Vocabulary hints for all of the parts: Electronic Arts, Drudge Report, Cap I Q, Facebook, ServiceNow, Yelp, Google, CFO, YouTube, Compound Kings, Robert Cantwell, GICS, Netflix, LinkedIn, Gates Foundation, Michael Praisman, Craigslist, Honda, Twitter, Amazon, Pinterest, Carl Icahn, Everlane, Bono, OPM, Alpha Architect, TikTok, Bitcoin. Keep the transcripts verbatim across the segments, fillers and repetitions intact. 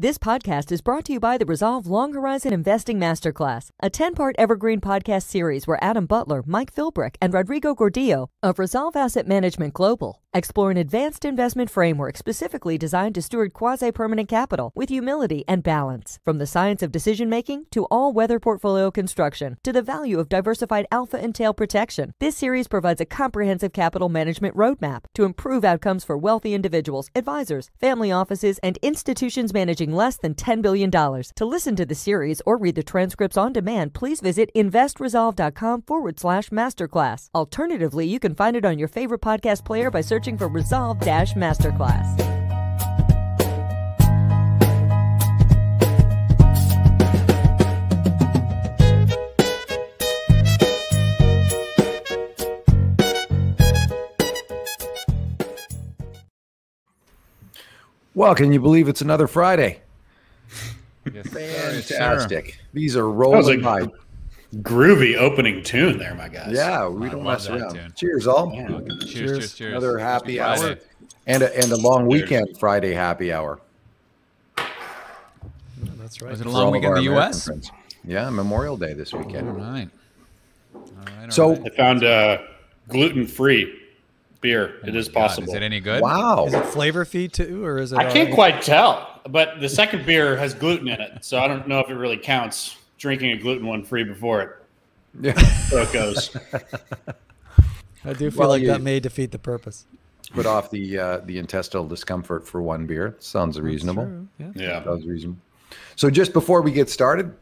This podcast is brought to you by the Resolve Long Horizon Investing Masterclass, a ten-part evergreen podcast series where Adam Butler, Mike Philbrick, and Rodrigo Gordillo of Resolve Asset Management Global explore an advanced investment framework specifically designed to steward quasi-permanent capital with humility and balance. From the science of decision-making to all-weather portfolio construction to the value of diversified alpha and tail protection, this series provides a comprehensive capital management roadmap to improve outcomes for wealthy individuals, advisors, family offices, and institutions managing less than ten billion dollars. To listen to the series or read the transcripts on demand, please visit investresolve.com forward slash masterclass. Alternatively, you can find it on your favorite podcast player by searching for Resolve dash Masterclass. Well, can you believe it's another Friday? Yes, fantastic. Sure. These are rolling by. Groovy opening tune there, my guys. Yeah, we I don't mess around. Tune. Cheers, all. Yeah. Cheers, cheers, cheers, cheers. Another happy cheers. hour. And a, and a long cheers. weekend Friday happy hour. Yeah, that's right. Was it a long weekend in the U S? Friends. Yeah, Memorial Day this weekend. All right. All right all so right. I found uh, gluten-free beer. It oh is possible. God. Is it any good? Wow. Is it flavor feed too, or is it? I can't right? quite tell, but the second beer has gluten in it, so I don't know if it really counts drinking a gluten one free before it. Yeah, so it goes. I do feel well, like that may defeat the purpose. Put off the uh, the intestinal discomfort for one beer. Sounds reasonable. Yeah. yeah, sounds reasonable. So just before we get started,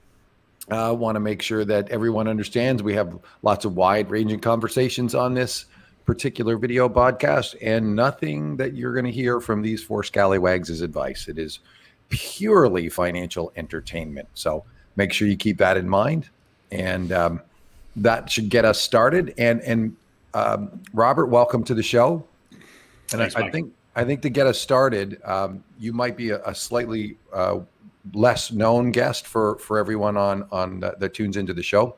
I uh, want to make sure that everyone understands we have lots of wide ranging conversations on this particular video podcast, and nothing that you're going to hear from these four scallywags is advice. It is purely financial entertainment. So make sure you keep that in mind, and um, that should get us started. And and um, Robert, welcome to the show. And Thanks, I, I think I think to get us started, um, you might be a, a slightly uh, less known guest for for everyone on on the, that tunes into the show.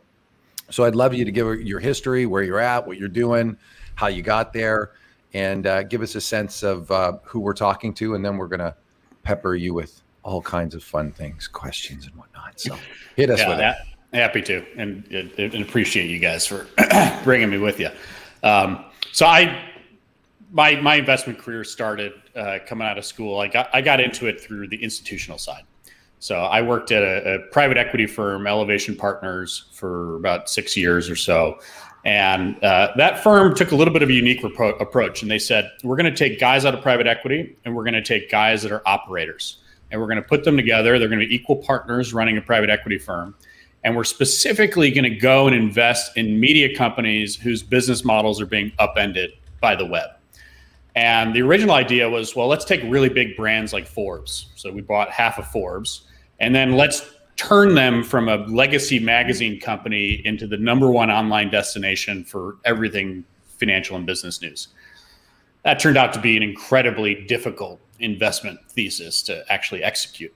So I'd love you to give your history, where you're at, what you're doing, how you got there, and uh, give us a sense of uh, who we're talking to, and then we're going to pepper you with all kinds of fun things, questions and whatnot. So hit us yeah, with that. Happy to, and, and appreciate you guys for bringing me with you. Um, so I, my my investment career started uh, coming out of school. I got I got into it through the institutional side. So I worked at a, a private equity firm, Elevation Partners, for about six years or so. And uh, that firm took a little bit of a unique approach. And they said, we're going to take guys out of private equity, and we're going to take guys that are operators, and we're going to put them together. They're going to be equal partners running a private equity firm. And we're specifically going to go and invest in media companies whose business models are being upended by the web. And the original idea was, well, let's take really big brands like Forbes. So we bought half of Forbes, and then let's turn them from a legacy magazine company into the number one online destination for everything financial and business news. That turned out to be an incredibly difficult investment thesis to actually execute.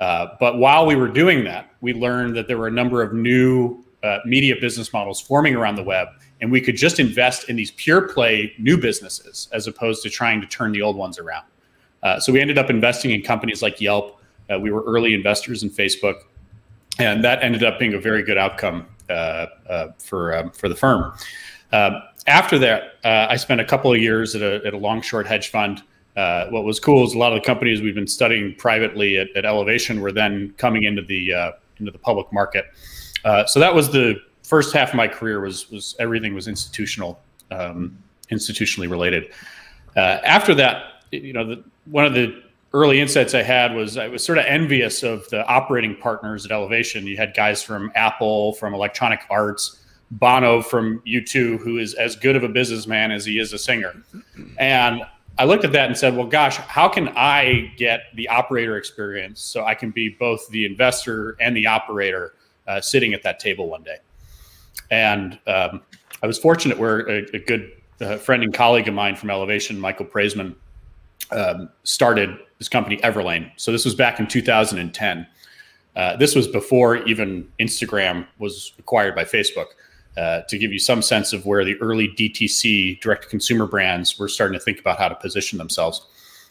Uh, but while we were doing that, we learned that there were a number of new uh, media business models forming around the web, and we could just invest in these pure play new businesses as opposed to trying to turn the old ones around. Uh, so we ended up investing in companies like Yelp. Uh, we were early investors in Facebook, and that ended up being a very good outcome uh, uh, for um, for the firm. Uh, after that, uh, I spent a couple of years at a, at a long short hedge fund. Uh, what was cool is a lot of the companies we've been studying privately at, at Elevation were then coming into the uh, into the public market. Uh, so that was the first half of my career. Was was everything was institutional, um, institutionally related. Uh, after that, you know, the, one of the early insights I had was I was sort of envious of the operating partners at Elevation. You had guys from Apple, from Electronic Arts, Bono from U two, who is as good of a businessman as he is a singer. And I looked at that and said, well, gosh, how can I get the operator experience so I can be both the investor and the operator uh, sitting at that table one day? And um, I was fortunate where a, a good uh, friend and colleague of mine from Elevation, Michael Praisman, um, started this company Everlane. So this was back in two thousand ten. Uh, this was before even Instagram was acquired by Facebook, uh, to give you some sense of where the early D T C, direct-to-consumer brands, were starting to think about how to position themselves.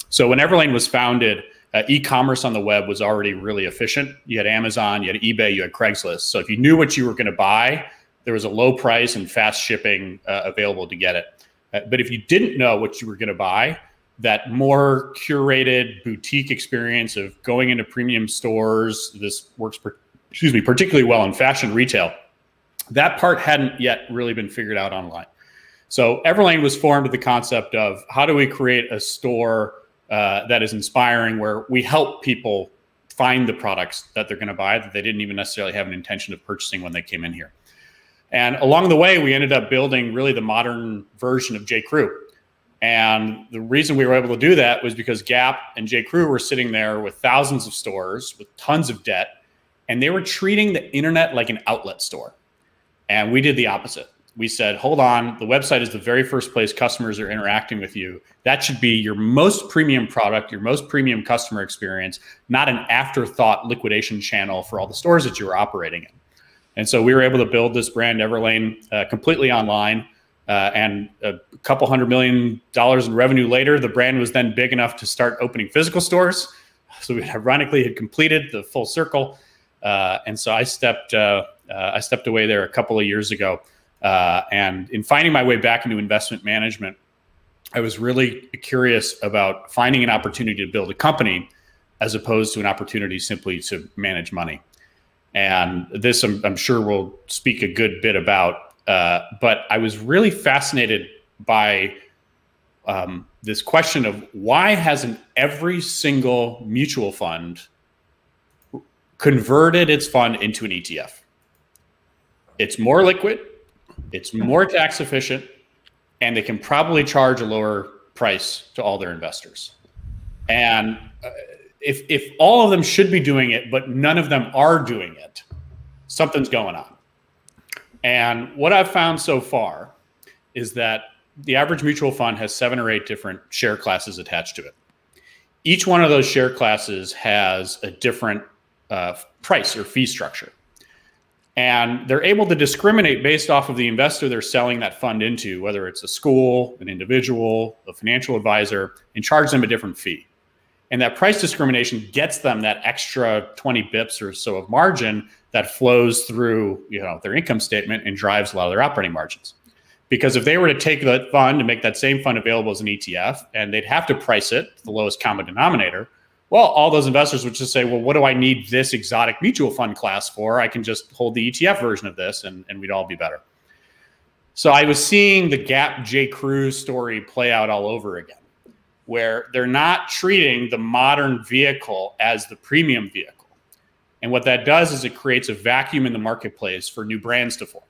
So when Everlane was founded, Uh, e-commerce on the web was already really efficient. You had Amazon, you had eBay, you had Craigslist. So if you knew what you were going to buy, there was a low price and fast shipping uh, available to get it. Uh, but if you didn't know what you were going to buy, that more curated boutique experience of going into premium stores, this works, per, excuse me, particularly well in fashion retail. That part hadn't yet really been figured out online. So Everlane was formed with the concept of how do we create a store uh, that is inspiring, where we help people find the products that they're going to buy that they didn't even necessarily have an intention of purchasing when they came in here. And along the way, we ended up building really the modern version of J Crew. And the reason we were able to do that was because Gap and J Crew were sitting there with thousands of stores, with tons of debt, and they were treating the internet like an outlet store. And we did the opposite. We said, hold on, the website is the very first place customers are interacting with you. That should be your most premium product, your most premium customer experience, not an afterthought liquidation channel for all the stores that you were operating in. And so we were able to build this brand Everlane uh, completely online, uh, and a couple hundred million dollars in revenue later, the brand was then big enough to start opening physical stores. So we ironically had completed the full circle. Uh, and so I stepped, uh, uh, I stepped away there a couple of years ago. Uh, and in finding my way back into investment management, I was really curious about finding an opportunity to build a company as opposed to an opportunity simply to manage money. And this I'm, I'm sure we'll speak a good bit about, uh, but I was really fascinated by um, this question of why hasn't every single mutual fund converted its fund into an E T F? It's more liquid, it's more tax efficient, and they can probably charge a lower price to all their investors. And uh, if, if all of them should be doing it, but none of them are doing it, something's going on. And what I've found so far is that the average mutual fund has seven or eight different share classes attached to it. Each one of those share classes has a different uh, price or fee structure. And they're able to discriminate based off of the investor they're selling that fund into, whether it's a school, an individual, a financial advisor, and charge them a different fee. And that price discrimination gets them that extra twenty bips or so of margin that flows through, you know, their income statement and drives a lot of their operating margins. Because if they were to take that fund and make that same fund available as an E T F, and they'd have to price it to the lowest common denominator, well, all those investors would just say, well, what do I need this exotic mutual fund class for? I can just hold the E T F version of this, and, and we'd all be better. So I was seeing the Gap J Crew story play out all over again, where they're not treating the modern vehicle as the premium vehicle. And what that does is it creates a vacuum in the marketplace for new brands to form.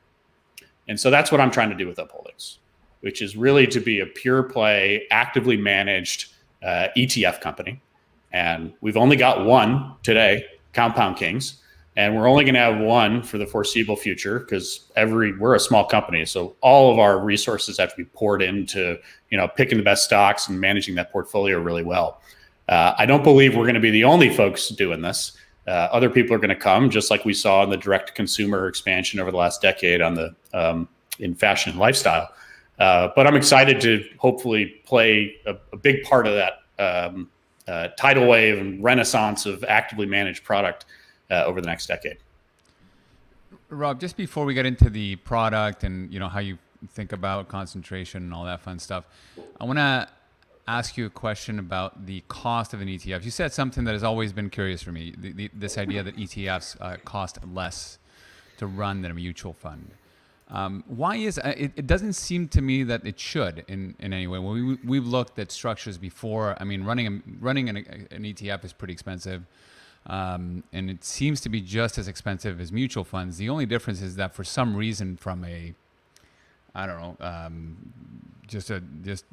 And so that's what I'm trying to do with Upholdings, which is really to be a pure play, actively managed uh, E T F company. And we've only got one today, Compound Kings. And we're only gonna have one for the foreseeable future, because every we're a small company. So all of our resources have to be poured into, you know, picking the best stocks and managing that portfolio really well. Uh, I don't believe we're gonna be the only folks doing this. Uh, other people are gonna come, just like we saw in the direct consumer expansion over the last decade on the um, in fashion and lifestyle. Uh, but I'm excited to hopefully play a, a big part of that um, uh, tidal wave and renaissance of actively managed product Uh, over the next decade. Rob, just before we get into the product and, you know, how you think about concentration and all that fun stuff, I want to ask you a question about the cost of an E T F. You said something that has always been curious for me, the, the, this idea that E T Fs uh, cost less to run than a mutual fund. Um, why is it, it doesn't seem to me that it should in, in any way. Well, we, we've looked at structures before. I mean, running, a, running an, an E T F is pretty expensive. Um, and it seems to be just as expensive as mutual funds. The only difference is that for some reason, from a, I don't know, um, just a, just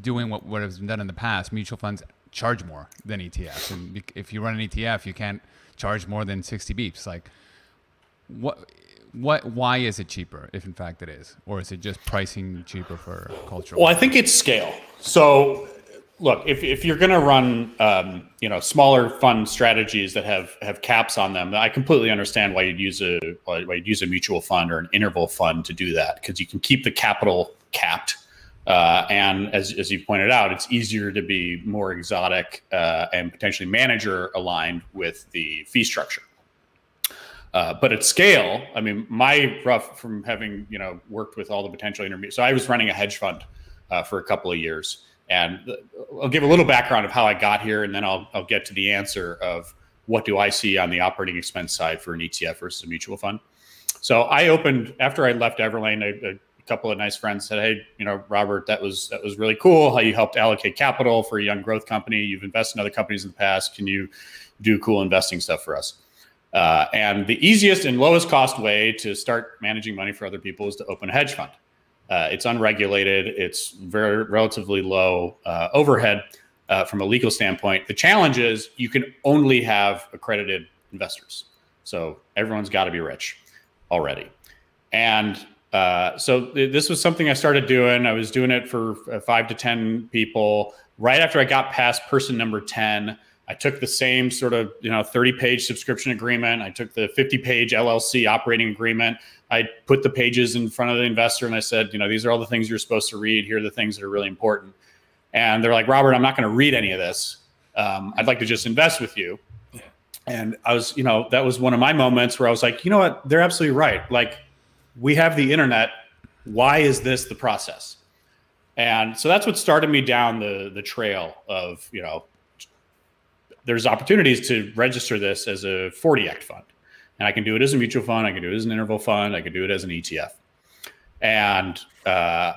doing what, what has been done in the past, mutual funds charge more than E T Fs. And if you run an E T F, you can't charge more than sixty beeps. Like, what, what, why is it cheaper, if in fact it is? Or is it just pricing cheaper for cultural? Well, I think it's scale. So look, if, if you're going to run, um, you know, smaller fund strategies that have, have caps on them, I completely understand why you'd use a why you'd use a mutual fund or an interval fund to do that, because you can keep the capital capped, Uh, and as, as you pointed out, it's easier to be more exotic uh, and potentially manager aligned with the fee structure. Uh, but at scale, I mean, my rough from having, you know, worked with all the potential intermediaries. So I was running a hedge fund uh, for a couple of years, and I'll give a little background of how I got here, and then I'll, I'll get to the answer of what do I see on the operating expense side for an E T F versus a mutual fund. So I opened, after I left Everlane, I, I, a couple of nice friends said, hey, you know, Robert, that was that was really cool how you helped allocate capital for a young growth company. You've invested in other companies in the past. Can you do cool investing stuff for us? Uh, and the easiest and lowest cost way to start managing money for other people is to open a hedge fund. Uh, it's unregulated. It's very relatively low uh, overhead uh, from a legal standpoint. The challenge is you can only have accredited investors. So everyone's got to be rich already. And Uh, so th this was something I started doing. I was doing it for uh, five to ten people. Right after I got past person number ten, I took the same sort of, you know, thirty page subscription agreement. I took the fifty page L L C operating agreement. I put the pages in front of the investor and I said, you know, these are all the things you're supposed to read. Here are the things that are really important. And they're like, Robert, I'm not going to read any of this. Um, I'd like to just invest with you. And I was, you know, that was one of my moments where I was like, you know what? They're absolutely right. Like, we have the internet. Why is this the process? And so that's what started me down the the trail of, you know, there's opportunities to register this as a forty act fund. And I can do it as a mutual fund. I can do it as an interval fund. I can do it as an E T F. And uh,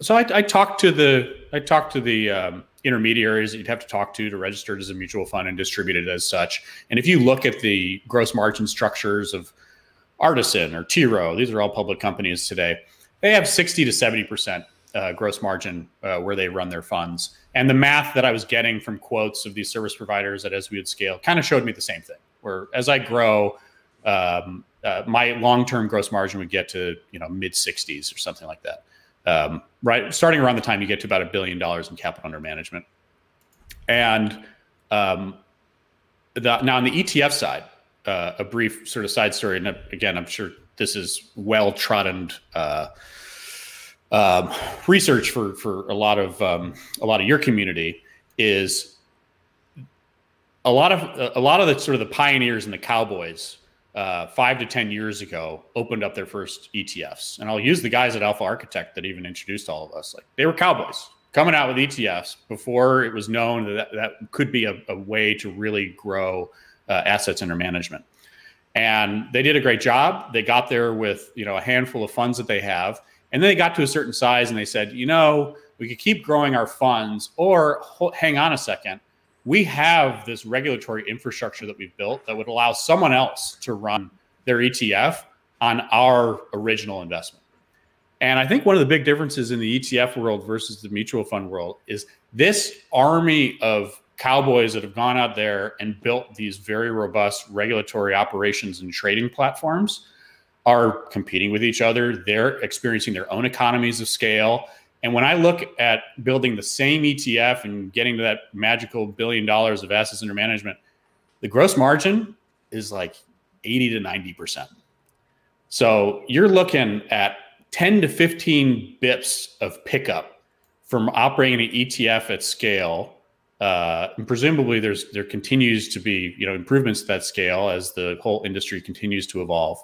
so I, I talked to the I talked to the um, intermediaries that you'd have to talk to to register it as a mutual fund and distribute it as such. And if you look at the gross margin structures of Artisan or T. Rowe, these are all public companies today. They have sixty to seventy percent uh, gross margin uh, where they run their funds. And the math that I was getting from quotes of these service providers that as we would scale kind of showed me the same thing, where as I grow, um, uh, my long-term gross margin would get to, you know, mid sixties or something like that. Um, right. Starting around the time you get to about a billion dollars in capital under management. And um, the, now on the E T F side, Uh, a brief sort of side story. And again, I'm sure this is well-trodden uh, um, research for, for a lot of um, a lot of your community is a lot of a lot of the sort of the pioneers and the cowboys uh, five to ten years ago opened up their first E T Fs. And I'll use the guys at Alpha Architect that even introduced all of us. Like, they were cowboys coming out with E T Fs before it was known that that could be a, a way to really grow Uh, assets under management. And they did a great job. They got there with, you know, a handful of funds that they have. And then they got to a certain size and they said, you know, we could keep growing our funds, or hang on a second, we have this regulatory infrastructure that we've built that would allow someone else to run their E T F on our original investment. And I think one of the big differences in the E T F world versus the mutual fund world is this army of cowboys that have gone out there and built these very robust regulatory operations and trading platforms are competing with each other. They're experiencing their own economies of scale. And when I look at building the same E T F and getting to that magical billion dollars of assets under management, the gross margin is like eighty to ninety percent. So you're looking at ten to fifteen bips of pickup from operating an E T F at scale. Uh, and presumably there's, there continues to be, you know, improvements to that scale as the whole industry continues to evolve.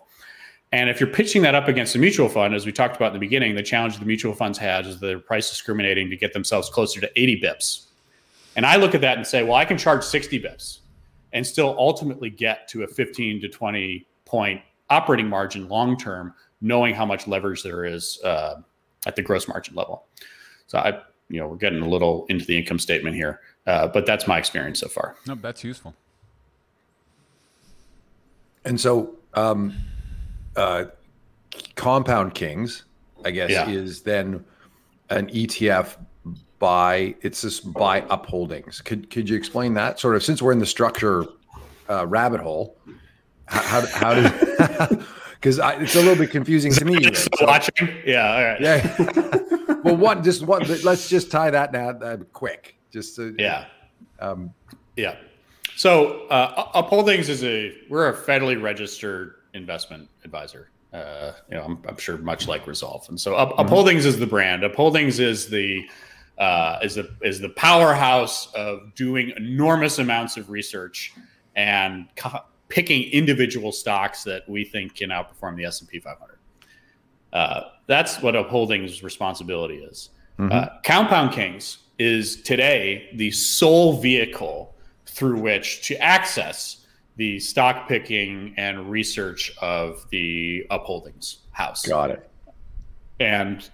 And if you're pitching that up against a mutual fund, as we talked about in the beginning, the challenge the mutual funds had is they're price discriminating to get themselves closer to eighty bips. And I look at that and say, well, I can charge sixty bips and still ultimately get to a fifteen to twenty point operating margin long-term, knowing how much leverage there is, uh, at the gross margin level. So I, you know, we're getting a little into the income statement here. Uh, but that's my experience so far. No, that's useful. And so um, uh, Compound Kings, I guess, yeah, is then an E T F by, it's just by Upholdings. Could, could you explain that sort of, since we're in the structure uh, rabbit hole, how, how, how does, because it's a little bit confusing to me. Just so. Watching? Yeah, all right. Yeah. Well, one, just one, let's just tie that now uh, quick. Just to, yeah, um, yeah. So uh, Upholdings is a we're a federally registered investment advisor. uh, you know, I'm, I'm sure much like Resolve. And so Up, Upholdings is the brand. Upholdings is the uh, is the is the powerhouse of doing enormous amounts of research and picking individual stocks that we think can outperform the S and P five hundred. Uh, that's what Upholdings' responsibility is. Mm-hmm. uh, Compound Kings is today the sole vehicle through which to access the stock picking and research of the Upholdings house. Got it. And,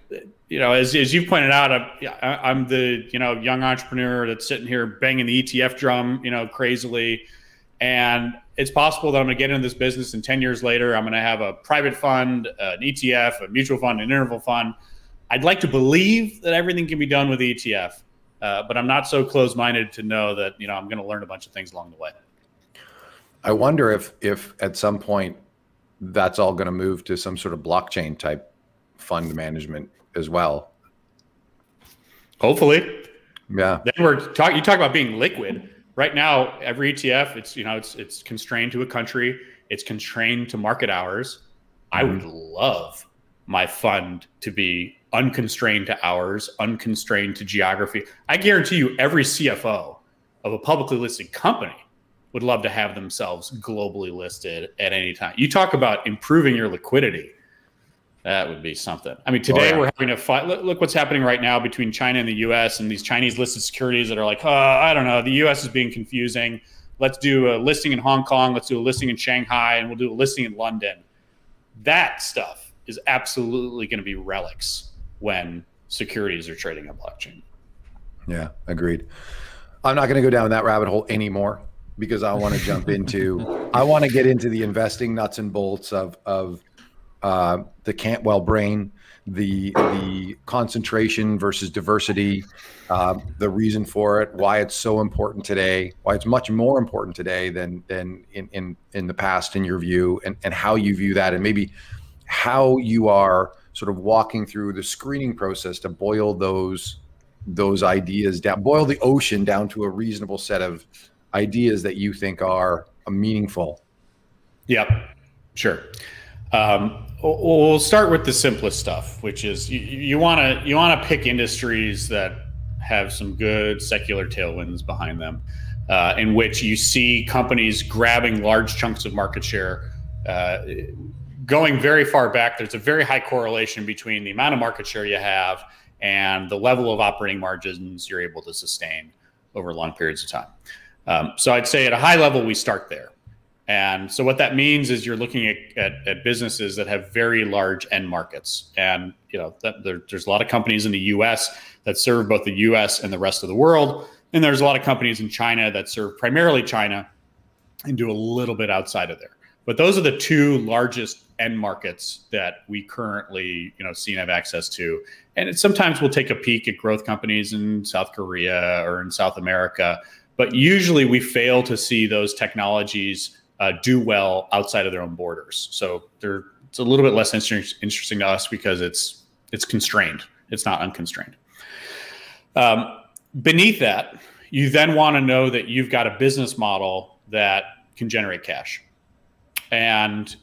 you know, as, as you pointed out, I'm, I'm the, you know, young entrepreneur that's sitting here banging the E T F drum, you know, crazily. And it's possible that I'm going to get into this business and ten years later, I'm going to have a private fund, an E T F, a mutual fund, an interval fund. I'd like to believe that everything can be done with E T F, uh, but I'm not so close-minded to know that, you know, I'm going to learn a bunch of things along the way. I wonder if, if at some point that's all going to move to some sort of blockchain type fund management as well. Hopefully. Yeah. Then we're talking, you talk about being liquid. Right now, every E T F, it's, you know, it's, it's constrained to a country. It's constrained to market hours. I would love my fund to be unconstrained to hours, unconstrained to geography. I guarantee you every C F O of a publicly listed company would love to have themselves globally listed at any time. You talk about improving your liquidity. That would be something. I mean, today oh, yeah. we're having a fight. Look, look what's happening right now between China and the U S and these Chinese listed securities that are like, oh, I don't know, the U S is being confusing. Let's do a listing in Hong Kong. Let's do a listing in Shanghai, and we'll do a listing in London. That stuff is absolutely going to be relics when securities are trading on blockchain. Yeah, agreed. I'm not going to go down that rabbit hole anymore because I want to jump into, I want to get into the investing nuts and bolts of, of, Uh, the Cantwell brain, the the concentration versus diversity, uh, the reason for it, why it's so important today, why it's much more important today than than in in, in the past, in your view, and, and how you view that, and maybe how you are sort of walking through the screening process to boil those those ideas down, boil the ocean down to a reasonable set of ideas that you think are meaningful. Yep, sure. Um, we'll start with the simplest stuff, which is you want to you want to pick industries that have some good secular tailwinds behind them, uh, in which you see companies grabbing large chunks of market share. Uh, going very far back, there's a very high correlation between the amount of market share you have and the level of operating margins you're able to sustain over long periods of time. Um, so I'd say at a high level, we start there. And so what that means is you're looking at, at, at businesses that have very large end markets. And, you know, that, there, there's a lot of companies in the U S that serve both the U S and the rest of the world. And there's a lot of companies in China that serve primarily China and do a little bit outside of there. But those are the two largest end markets that we currently, you know, see and have access to. And it, sometimes we'll take a peek at growth companies in South Korea or in South America. But usually we fail to see those technologies Uh, do well outside of their own borders. So they're, it's a little bit less inter interesting to us because it's it's constrained. It's not unconstrained. Um, beneath that, you then want to know that you've got a business model that can generate cash. And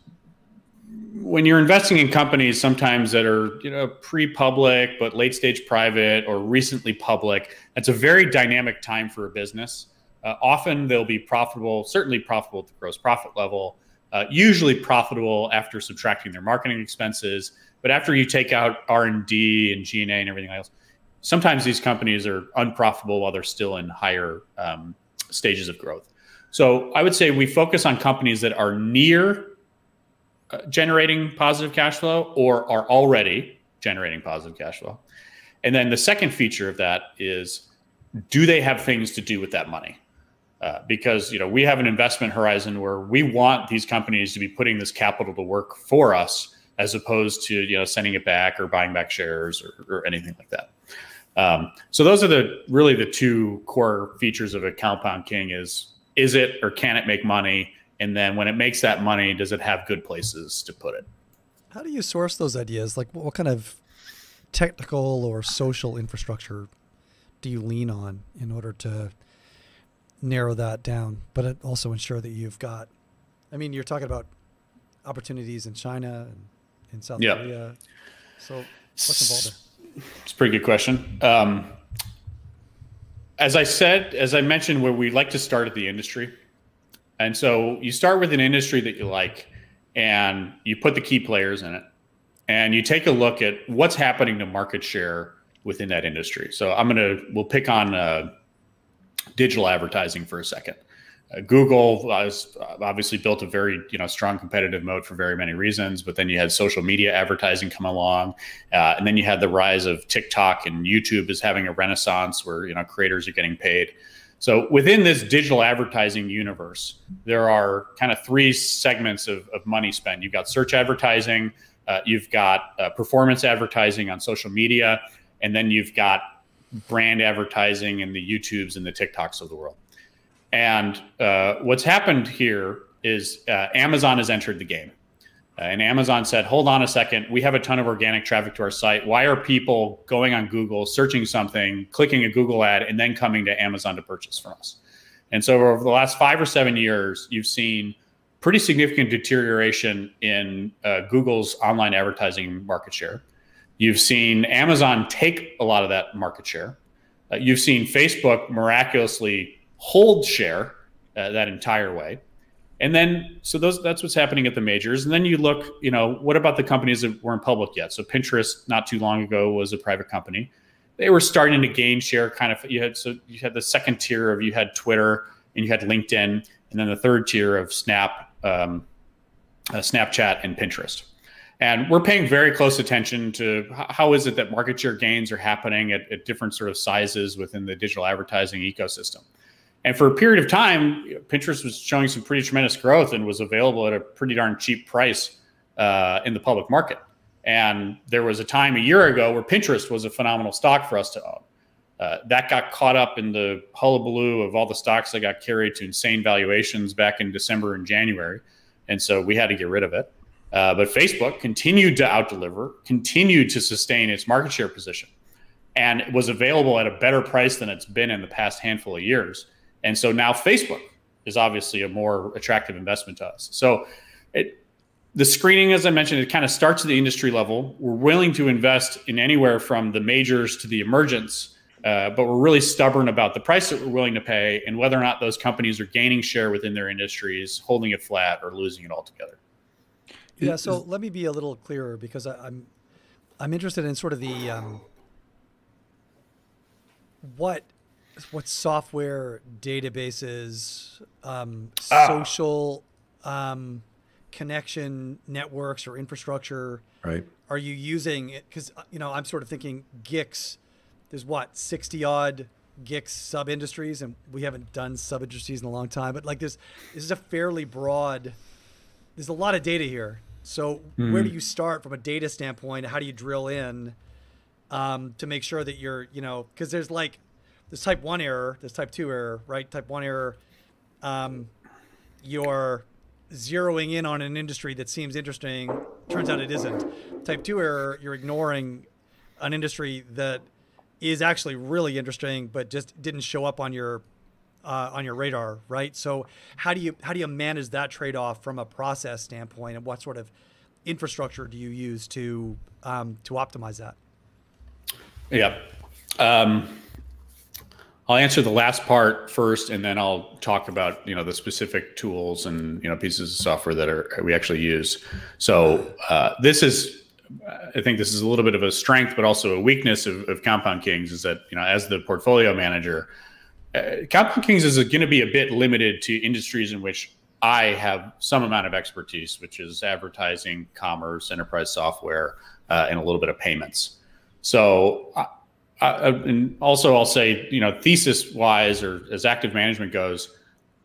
when you're investing in companies sometimes that are, you know, pre-public but late stage private or recently public, that's a very dynamic time for a business. Uh, often they'll be profitable, certainly profitable at the gross profit level, uh, usually profitable after subtracting their marketing expenses. But after you take out R and D and G and A and everything else, sometimes these companies are unprofitable while they're still in higher um, stages of growth. So I would say we focus on companies that are near uh, generating positive cash flow or are already generating positive cash flow. And then the second feature of that is, do they have things to do with that money? Uh, because, you know, we have an investment horizon where we want these companies to be putting this capital to work for us, as opposed to, you know, sending it back or buying back shares or, or anything like that. Um, so those are the really the two core features of a Compound King is, is it or can it make money? And then when it makes that money, does it have good places to put it? How do you source those ideas? Like what kind of technical or social infrastructure do you lean on in order to narrow that down, but also ensure that you've got, I mean, you're talking about opportunities in China and in South yep. Korea. So what's involved there? It's a pretty good question. Um, as I said, as I mentioned, where we like to start at the industry. And so you start with an industry that you like, and you put the key players in it, and you take a look at what's happening to market share within that industry. So I'm gonna, we'll pick on uh, digital advertising for a second. Uh, Google has obviously built a very you know strong competitive moat for very many reasons, but then you had social media advertising come along, uh, and then you had the rise of TikTok, and YouTube is having a renaissance where you know creators are getting paid. So within this digital advertising universe, there are kind of three segments of, of money spent. You've got search advertising, uh, you've got uh, performance advertising on social media, and then you've got brand advertising and the YouTubes and the TikToks of the world. And uh, what's happened here is uh, Amazon has entered the game. Uh, and Amazon said, hold on a second, we have a ton of organic traffic to our site. Why are people going on Google, searching something, clicking a Google ad, and then coming to Amazon to purchase from us? And so over the last five or seven years, you've seen pretty significant deterioration in uh, Google's online advertising market share. You've seen Amazon take a lot of that market share. Uh, you've seen Facebook miraculously hold share uh, that entire way. And then, so those, that's what's happening at the majors. And then you look, you know, what about the companies that weren't public yet? So Pinterest, not too long ago, was a private company. They were starting to gain share kind of, you had, so you had the second tier of, you had Twitter and you had LinkedIn, and then the third tier of Snap, um, uh, Snapchat and Pinterest. And we're paying very close attention to how is it that market share gains are happening at, at different sort of sizes within the digital advertising ecosystem. And for a period of time, Pinterest was showing some pretty tremendous growth and was available at a pretty darn cheap price uh, in the public market. And there was a time a year ago where Pinterest was a phenomenal stock for us to own. Uh, that got caught up in the hullabaloo of all the stocks that got carried to insane valuations back in December and January. And so we had to get rid of it. Uh, but Facebook continued to outdeliver, continued to sustain its market share position, and it was available at a better price than it's been in the past handful of years. And so now Facebook is obviously a more attractive investment to us. So it, the screening, as I mentioned, it kind of starts at the industry level. We're willing to invest in anywhere from the majors to the emergents, uh, but we're really stubborn about the price that we're willing to pay and whether or not those companies are gaining share within their industries, holding it flat, or losing it altogether. Yeah, so let me be a little clearer, because I, I'm, I'm interested in sort of the, um, what, what software, databases, um, ah. social um, connection networks or infrastructure right. are you using? It? Because, you know, I'm sort of thinking GICS, there's what, sixty odd GICS sub-industries, and we haven't done sub-industries in a long time, but like this, this is a fairly broad, there's a lot of data here. So mm. where do you start from a data standpoint? How do you drill in um, to make sure that you're, you know, because there's like, this type one error, this type two error, right? Type one error, um, you're zeroing in on an industry that seems interesting, turns out it isn't. Type two error, you're ignoring an industry that is actually really interesting, but just didn't show up on your uh, on your radar, right? So how do you how do you manage that trade-off from a process standpoint, and what sort of infrastructure do you use to um, to optimize that? Yeah. Um... I'll answer the last part first, and then I'll talk about you know the specific tools and you know pieces of software that are we actually use. So uh, this is, I think this is a little bit of a strength, but also a weakness of, of Compound Kings, is that you know as the portfolio manager, uh, Compound Kings is going to be a bit limited to industries in which I have some amount of expertise, which is advertising, commerce, enterprise software, uh, and a little bit of payments. So. I, Uh, and also I'll say, you know, thesis wise, or as active management goes,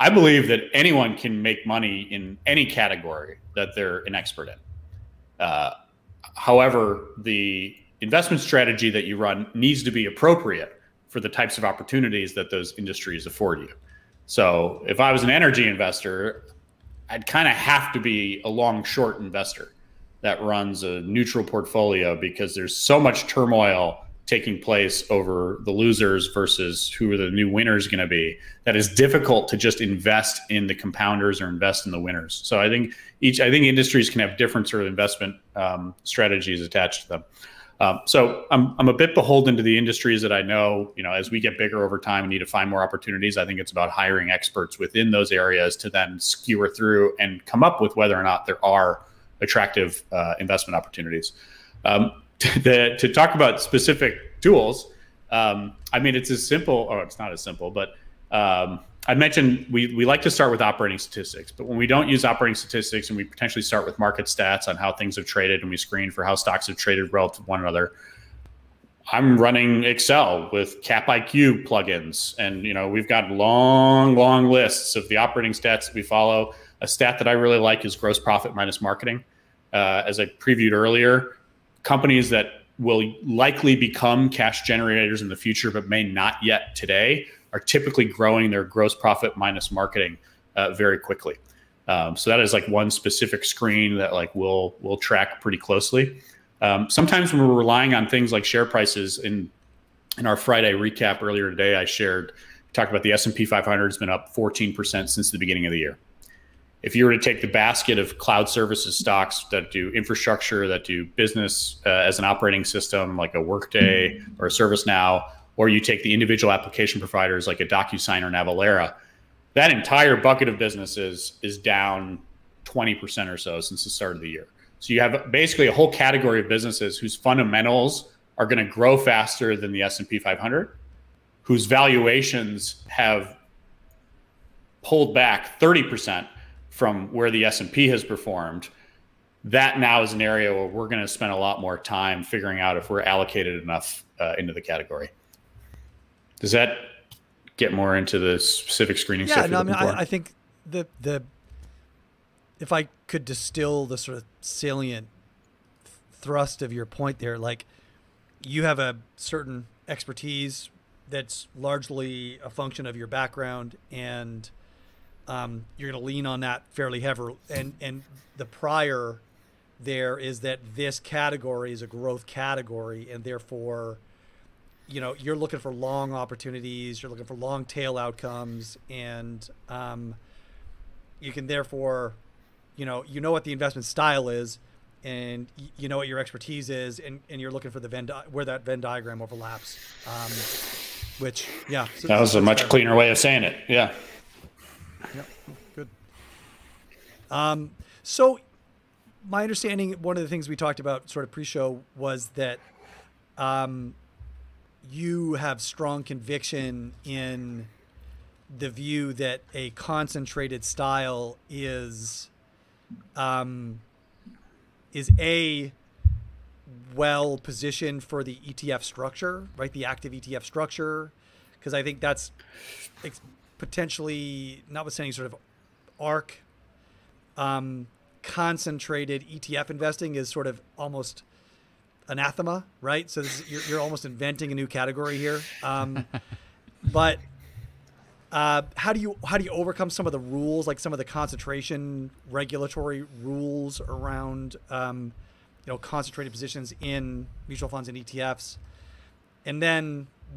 I believe that anyone can make money in any category that they're an expert in. Uh, however, the investment strategy that you run needs to be appropriate for the types of opportunities that those industries afford you. So if I was an energy investor, I'd kind of have to be a long short investor that runs a neutral portfolio, because there's so much turmoil taking place over the losers versus who are the new winners going to be, that is difficult to just invest in the compounders or invest in the winners. So I think each, I think industries can have different sort of investment um, strategies attached to them. Um, so I'm, I'm a bit beholden to the industries that I know, you know, as we get bigger over time and need to find more opportunities, I think it's about hiring experts within those areas to then skewer through and come up with whether or not there are attractive uh, investment opportunities. Um, The, to talk about specific tools, um, I mean, it's as simple, or it's not as simple, but um, I mentioned we, we like to start with operating statistics, but when we don't use operating statistics and we potentially start with market stats on how things have traded and we screen for how stocks have traded relative to one another, I'm running Excel with Cap I Q plugins. And, you know, we've got long, long lists of the operating stats that we follow. A stat that I really like is gross profit minus marketing. Uh, as I previewed earlier, companies that will likely become cash generators in the future, but may not yet today, are typically growing their gross profit minus marketing uh, very quickly. Um, so that is like one specific screen that like we'll we'll track pretty closely. Um, sometimes when we're relying on things like share prices, in in our Friday recap earlier today, I shared talked about the S and P five hundred has been up fourteen percent since the beginning of the year. If you were to take the basket of cloud services stocks that do infrastructure, that do business uh, as an operating system, like a Workday or a ServiceNow, or you take the individual application providers like a DocuSign or Avalara, that entire bucket of businesses is down twenty percent or so since the start of the year. So you have basically a whole category of businesses whose fundamentals are going to grow faster than the S and P five hundred, whose valuations have pulled back thirty percent. From where the S and P has performed. That now is an area where we're going to spend a lot more time figuring out if we're allocated enough uh, into the category. Does that get more into the specific screening yeah, stuff? Yeah, no, I mean, I, I think the the if I could distill the sort of salient thrust of your point there, like you have a certain expertise that's largely a function of your background, and Um, you're going to lean on that fairly heavily. And, and the prior there is that this category is a growth category, and therefore, you know, you're looking for long opportunities, you're looking for long tail outcomes, and um, you can therefore, you know, you know what the investment style is, and you know what your expertise is, and, and you're looking for the Venn di- where that Venn diagram overlaps, um, which, yeah. So that was a much cleaner way of saying it. Yeah. Yeah, good. Um, so my understanding, one of the things we talked about sort of pre-show was that um, you have strong conviction in the view that a concentrated style is, um, is A, well positioned for the E T F structure, right? The active E T F structure, because I think that's... It's, potentially, notwithstanding sort of ARC, um, concentrated E T F investing is sort of almost anathema, right? So this is, you're, you're almost inventing a new category here. Um, but uh, how do you how do you overcome some of the rules, like some of the concentration regulatory rules around um, you know, concentrated positions in mutual funds and E T Fs? And then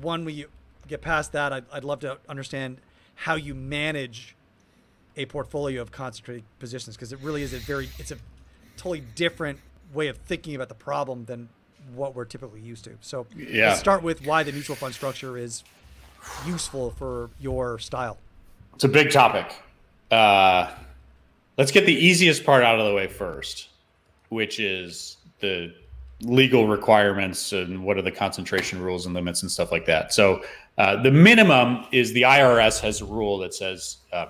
when we get past that, I'd, I'd love to understand how you manage a portfolio of concentrated positions, because it really is a very, it's a totally different way of thinking about the problem than what we're typically used to. So yeah. Let's start with why the mutual fund structure is useful for your style. It's a big topic. Uh, let's get the easiest part out of the way first, which is the legal requirements and what are the concentration rules and limits and stuff like that. So uh, the minimum is the I R S has a rule that says um,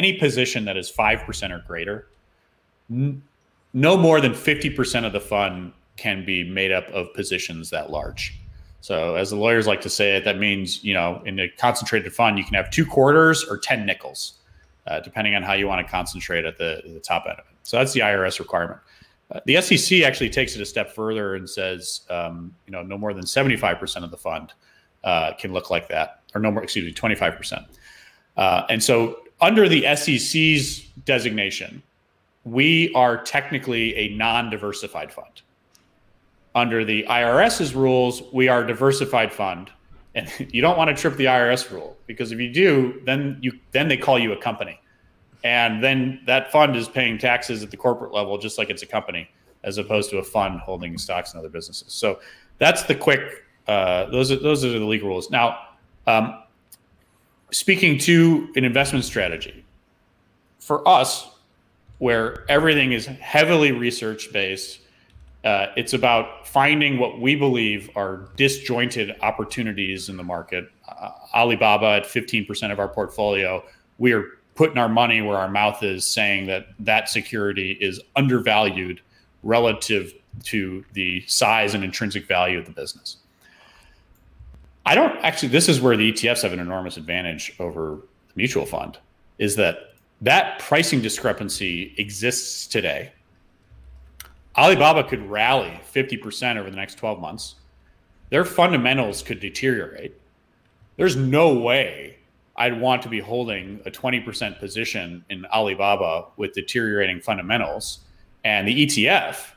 any position that is five percent or greater, n no more than fifty percent of the fund can be made up of positions that large. So as the lawyers like to say it, that means, you know, in a concentrated fund, you can have two quarters or ten nickels, uh, depending on how you want to concentrate at the, the top end of it. So that's the I R S requirement. The S E C actually takes it a step further and says, um, you know, no more than seventy-five percent of the fund uh, can look like that, or no more, excuse me, twenty-five percent. Uh, and so under the S E C's designation, we are technically a non-diversified fund. under the I R S's rules, we are a diversified fund. And you don't want to trip the I R S rule, because if you do, then you then they call you a company. And then that fund is paying taxes at the corporate level, just like it's a company, as opposed to a fund holding stocks and other businesses. So that's the quick, uh, those are, those are the legal rules. Now, um, speaking to an investment strategy, for us, where everything is heavily research-based, uh, it's about finding what we believe are disjointed opportunities in the market. Uh, Alibaba at fifteen percent of our portfolio, we are putting our money where our mouth is, saying that that security is undervalued relative to the size and intrinsic value of the business. I don't actually, this is where the E T Fs have an enormous advantage over the mutual fund, is that that pricing discrepancy exists today. Alibaba could rally fifty percent over the next twelve months. Their fundamentals could deteriorate. There's no way I'd want to be holding a twenty percent position in Alibaba with deteriorating fundamentals. And the E T F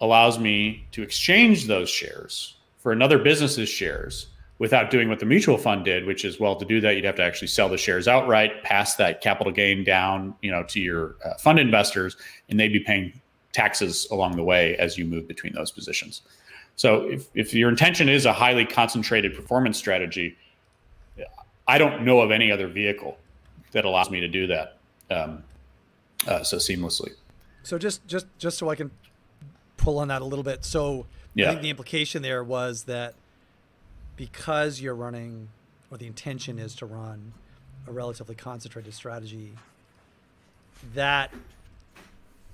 allows me to exchange those shares for another business's shares without doing what the mutual fund did, which is, well, to do that, you'd have to actually sell the shares outright, pass that capital gain down, you know, to your uh, fund investors, and they'd be paying taxes along the way as you move between those positions. So if, if your intention is a highly concentrated performance strategy, I don't know of any other vehicle that allows me to do that um, uh, so seamlessly. So just, just, just so I can pull on that a little bit. So yeah. I think the implication there was that because you're running, or the intention is to run a relatively concentrated strategy, that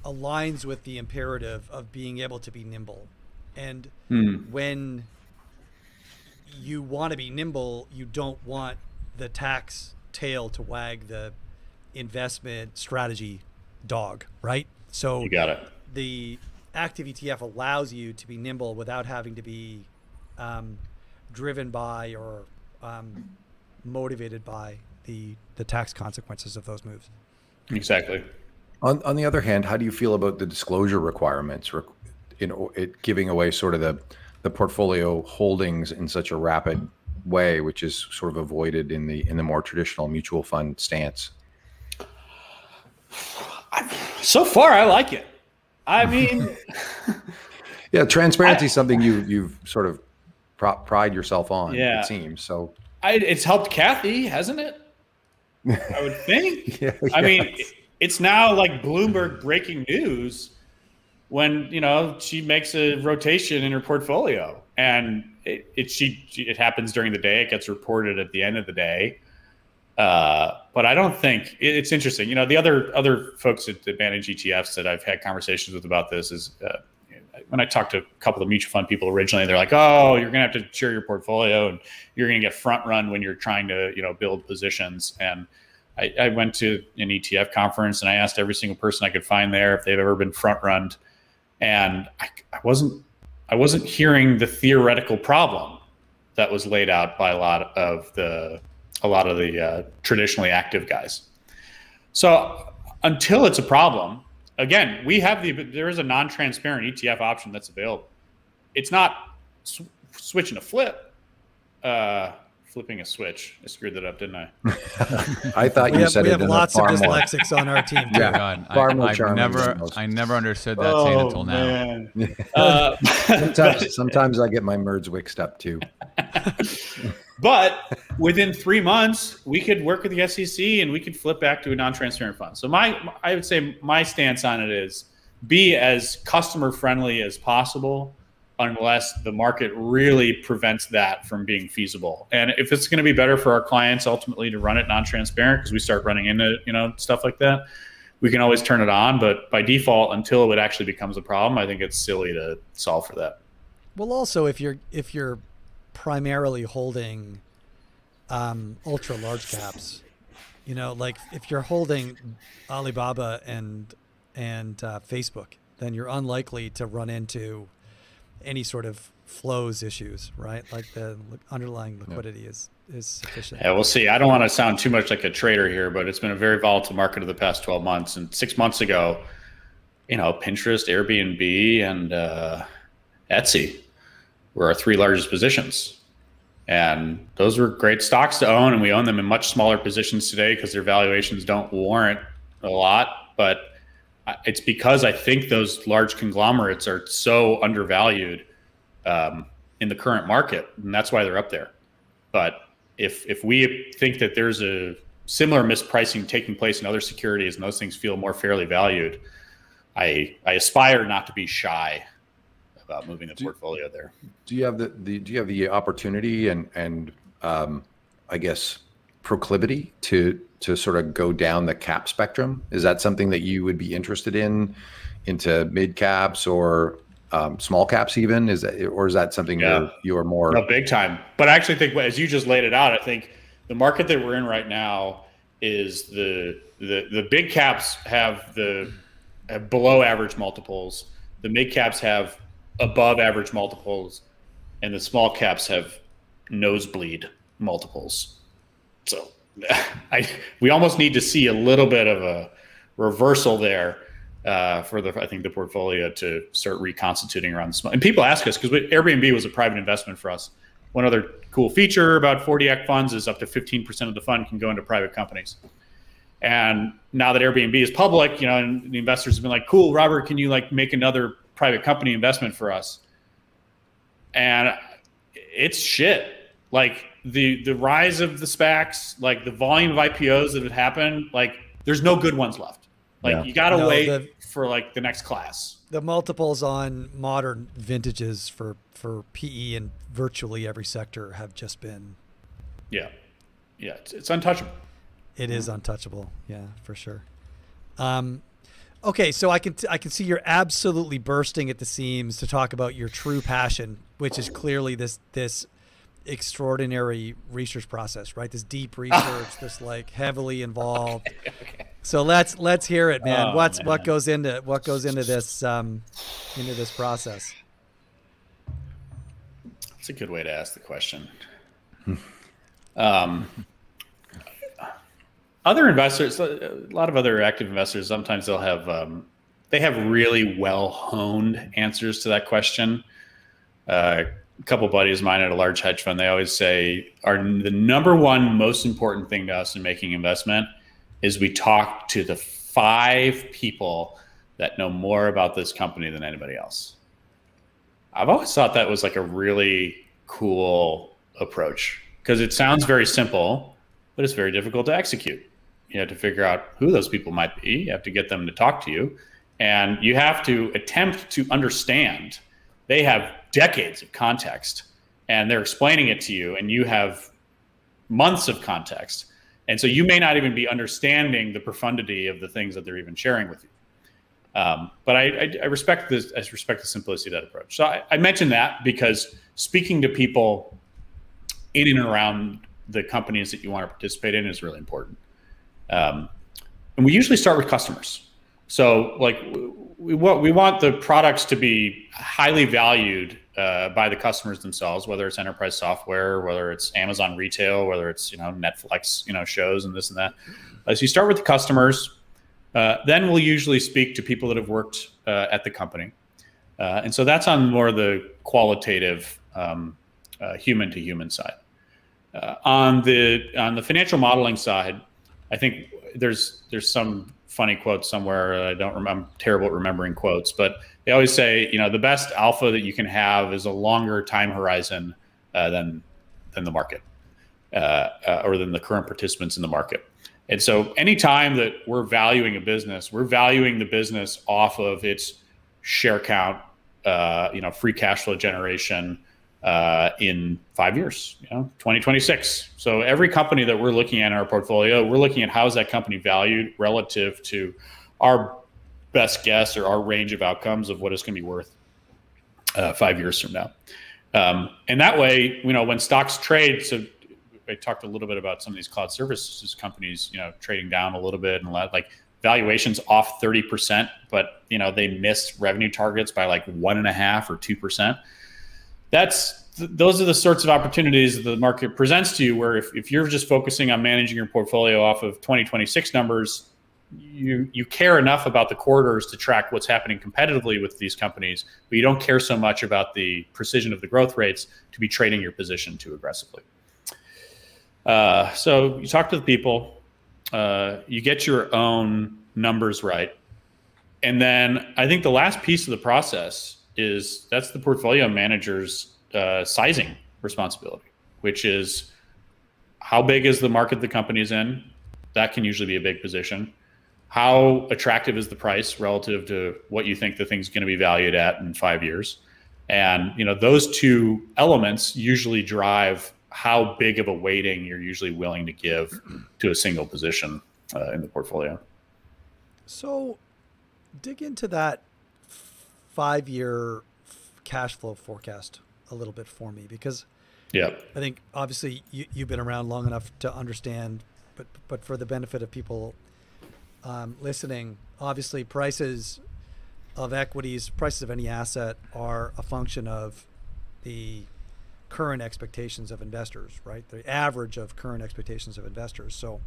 aligns with the imperative of being able to be nimble. And mm. when you want to be nimble, you don't want the tax tail to wag the investment strategy dog, right? So you got it. The active E T F allows you to be nimble without having to be um, driven by or um, motivated by the, the tax consequences of those moves. Exactly. On, on the other hand, how do you feel about the disclosure requirements in it giving away sort of the, the portfolio holdings in such a rapid way, which is sort of avoided in the in the more traditional mutual fund stance? So far, I like it. I mean, yeah, transparency is something you you've sort of pr pride yourself on. Yeah, it seems so. I, it's helped Kathy, hasn't it? I would think. yeah, I yes. mean, it, it's now like Bloomberg breaking news when you know she makes a rotation in her portfolio, and it, it she it happens during the day. It gets reported at the end of the day. Uh, but I don't think it, it's interesting. You know, the other other folks that, that manage E T Fs that I've had conversations with about this is uh, when I talked to a couple of mutual fund people originally, they're like, "Oh, you're going to have to share your portfolio, and you're going to get front run when you're trying to you know build positions." And I, I went to an E T F conference and I asked every single person I could find there if they've ever been front runned, and I, I wasn't I wasn't hearing the theoretical problem that was laid out by a lot of the. a lot of the uh, traditionally active guys. So until it's a problem, again, we have the, there is a non-transparent E T F option that's available. It's not sw switching a flip, uh, flipping a switch. I screwed that up, didn't I? I thought we you have, said we it have lots of dyslexics on our team. Yeah. God, I, I've never, I never understood that oh, saying until man. now. uh, sometimes, sometimes I get my merds mixed up too. But within three months, we could work with the S E C and we could flip back to a non-transparent fund. So my, I would say my stance on it is be as customer friendly as possible, unless the market really prevents that from being feasible. And if it's going to be better for our clients ultimately to run it non-transparent, because we start running into you know stuff like that, we can always turn it on. But by default, until it actually becomes a problem, I think it's silly to solve for that. Well, also if you're if you're primarily holding um, ultra large caps, you know, like if you're holding Alibaba and and uh, Facebook, then you're unlikely to run into any sort of flows issues, right? Like the underlying liquidity yeah. is is sufficient. Yeah, we'll see. I don't want to sound too much like a trader here, but it's been a very volatile market of the past twelve months. And six months ago, you know, Pinterest, Airbnb, and uh, Etsy were our three largest positions. And those were great stocks to own, and we own them in much smaller positions today because their valuations don't warrant a lot. But it's because I think those large conglomerates are so undervalued um, in the current market, and that's why they're up there. But if if we think that there's a similar mispricing taking place in other securities and those things feel more fairly valued, I I aspire not to be shy about moving the do, portfolio there. Do you have the, the do you have the opportunity and and um, I guess proclivity to to sort of go down the cap spectrum? Is that something that you would be interested in, into mid caps or um, small caps even? Is that, or is that something yeah. you're, you're more? No, big time. But I actually think, as you just laid it out, I think the market that we're in right now is the the the big caps have the have below average multiples, the mid caps have above average multiples, and the small caps have nosebleed multiples. So I we almost need to see a little bit of a reversal there uh, for the I think the portfolio to start reconstituting around the small. And people ask us, because Airbnb was a private investment for us. One other cool feature about forty act funds is up to fifteen percent of the fund can go into private companies. And now that Airbnb is public, you know, and the investors have been like, "Cool, Robert, can you like make another private company investment for us?" And it's shit. Like the the rise of the SPACs, like the volume of I P Os that have happened, like there's no good ones left. Like yeah. you gotta no, wait the, for like the next class. The multiples on modern vintages for for P E in virtually every sector have just been yeah yeah it's, it's untouchable. It is untouchable, yeah, for sure. Um, okay, so I can t I can see you're absolutely bursting at the seams to talk about your true passion, which is clearly this this extraordinary research process, right? This deep research, this like heavily involved. Okay, okay. So let's let's hear it, man. Oh, What's man. what goes into what goes into this um, into this process? That's a good way to ask the question. um, Other investors, a lot of other active investors, sometimes they'll have, um, they have really well honed answers to that question. Uh, a couple of buddies of mine at a large hedge fund, they always say, our, the number one most important thing to us in making investment is we talk to the five people that know more about this company than anybody else. I've always thought that was like a really cool approach, because it sounds very simple, but it's very difficult to execute. You have to figure out who those people might be. You have to get them to talk to you, and you have to attempt to understand. They have decades of context and they're explaining it to you, and you have months of context. And so you may not even be understanding the profundity of the things that they're even sharing with you. Um, but I, I, I respect this. I respect the simplicity of that approach. So I, I mentioned that because speaking to people in and around the companies that you want to participate in is really important. Um, and we usually start with customers. So like we want, we want the products to be highly valued uh, by the customers themselves, whether it's enterprise software, whether it's Amazon retail, whether it's, you know, Netflix, you know, shows and this and that. Uh, so you start with the customers, uh, then we'll usually speak to people that have worked uh, at the company. Uh, and so that's on more the qualitative um, uh, human to human side. Uh, on the on the financial modeling side, I think there's there's some funny quote somewhere. I don't remember. I'm terrible at remembering quotes, but they always say, you know, the best alpha that you can have is a longer time horizon uh, than than the market uh, uh, or than the current participants in the market. And so, anytime that we're valuing a business, we're valuing the business off of its share count, uh, you know, free cash flow generation. Uh, in five years, you know, twenty twenty-six. So every company that we're looking at in our portfolio, we're looking at how is that company valued relative to our best guess or our range of outcomes of what it's going to be worth uh, five years from now. Um, and that way, you know, when stocks trade, so I talked a little bit about some of these cloud services companies, you know, trading down a little bit and like valuations off thirty percent, but, you know, they missed revenue targets by like one and a half or two percent. That's those are the sorts of opportunities that the market presents to you, where if, if you're just focusing on managing your portfolio off of twenty twenty-six numbers, you you care enough about the quarters to track what's happening competitively with these companies, but you don't care so much about the precision of the growth rates to be trading your position too aggressively. Uh, so you talk to the people, uh, you get your own numbers right. And then I think the last piece of the process is that's the portfolio manager's uh, sizing responsibility, which is how big is the market the company's in? That can usually be a big position. How attractive is the price relative to what you think the thing's going to be valued at in five years? And you know, those two elements usually drive how big of a weighting you're usually willing to give to a single position uh, in the portfolio. So dig into that five-year cash flow forecast a little bit for me, because yeah, I think obviously you, you've been around long enough to understand, but but for the benefit of people um, listening, obviously prices of equities, prices of any asset are a function of the current expectations of investors, right? The average of current expectations of investors. So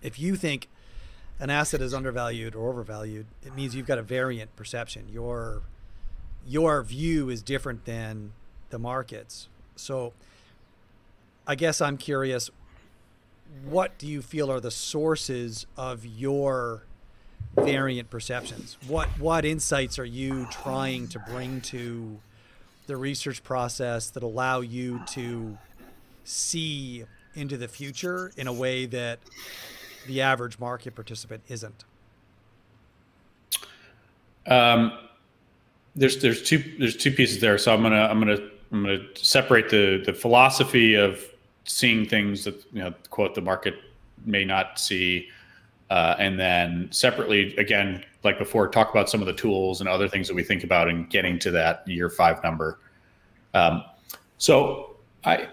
if you think an asset is undervalued or overvalued, it means you've got a variant perception. Your, your view is different than the markets. So I guess I'm curious, what do you feel are the sources of your variant perceptions? What, what insights are you trying to bring to the research process that allow you to see into the future in a way that the average market participant isn't? Um, there's there's two there's two pieces there. So I'm gonna I'm gonna I'm gonna separate the the philosophy of seeing things that, you know, quote, the market may not see, uh, and then separately, again, like before, talk about some of the tools and other things that we think about in getting to that year five number. Um, so I.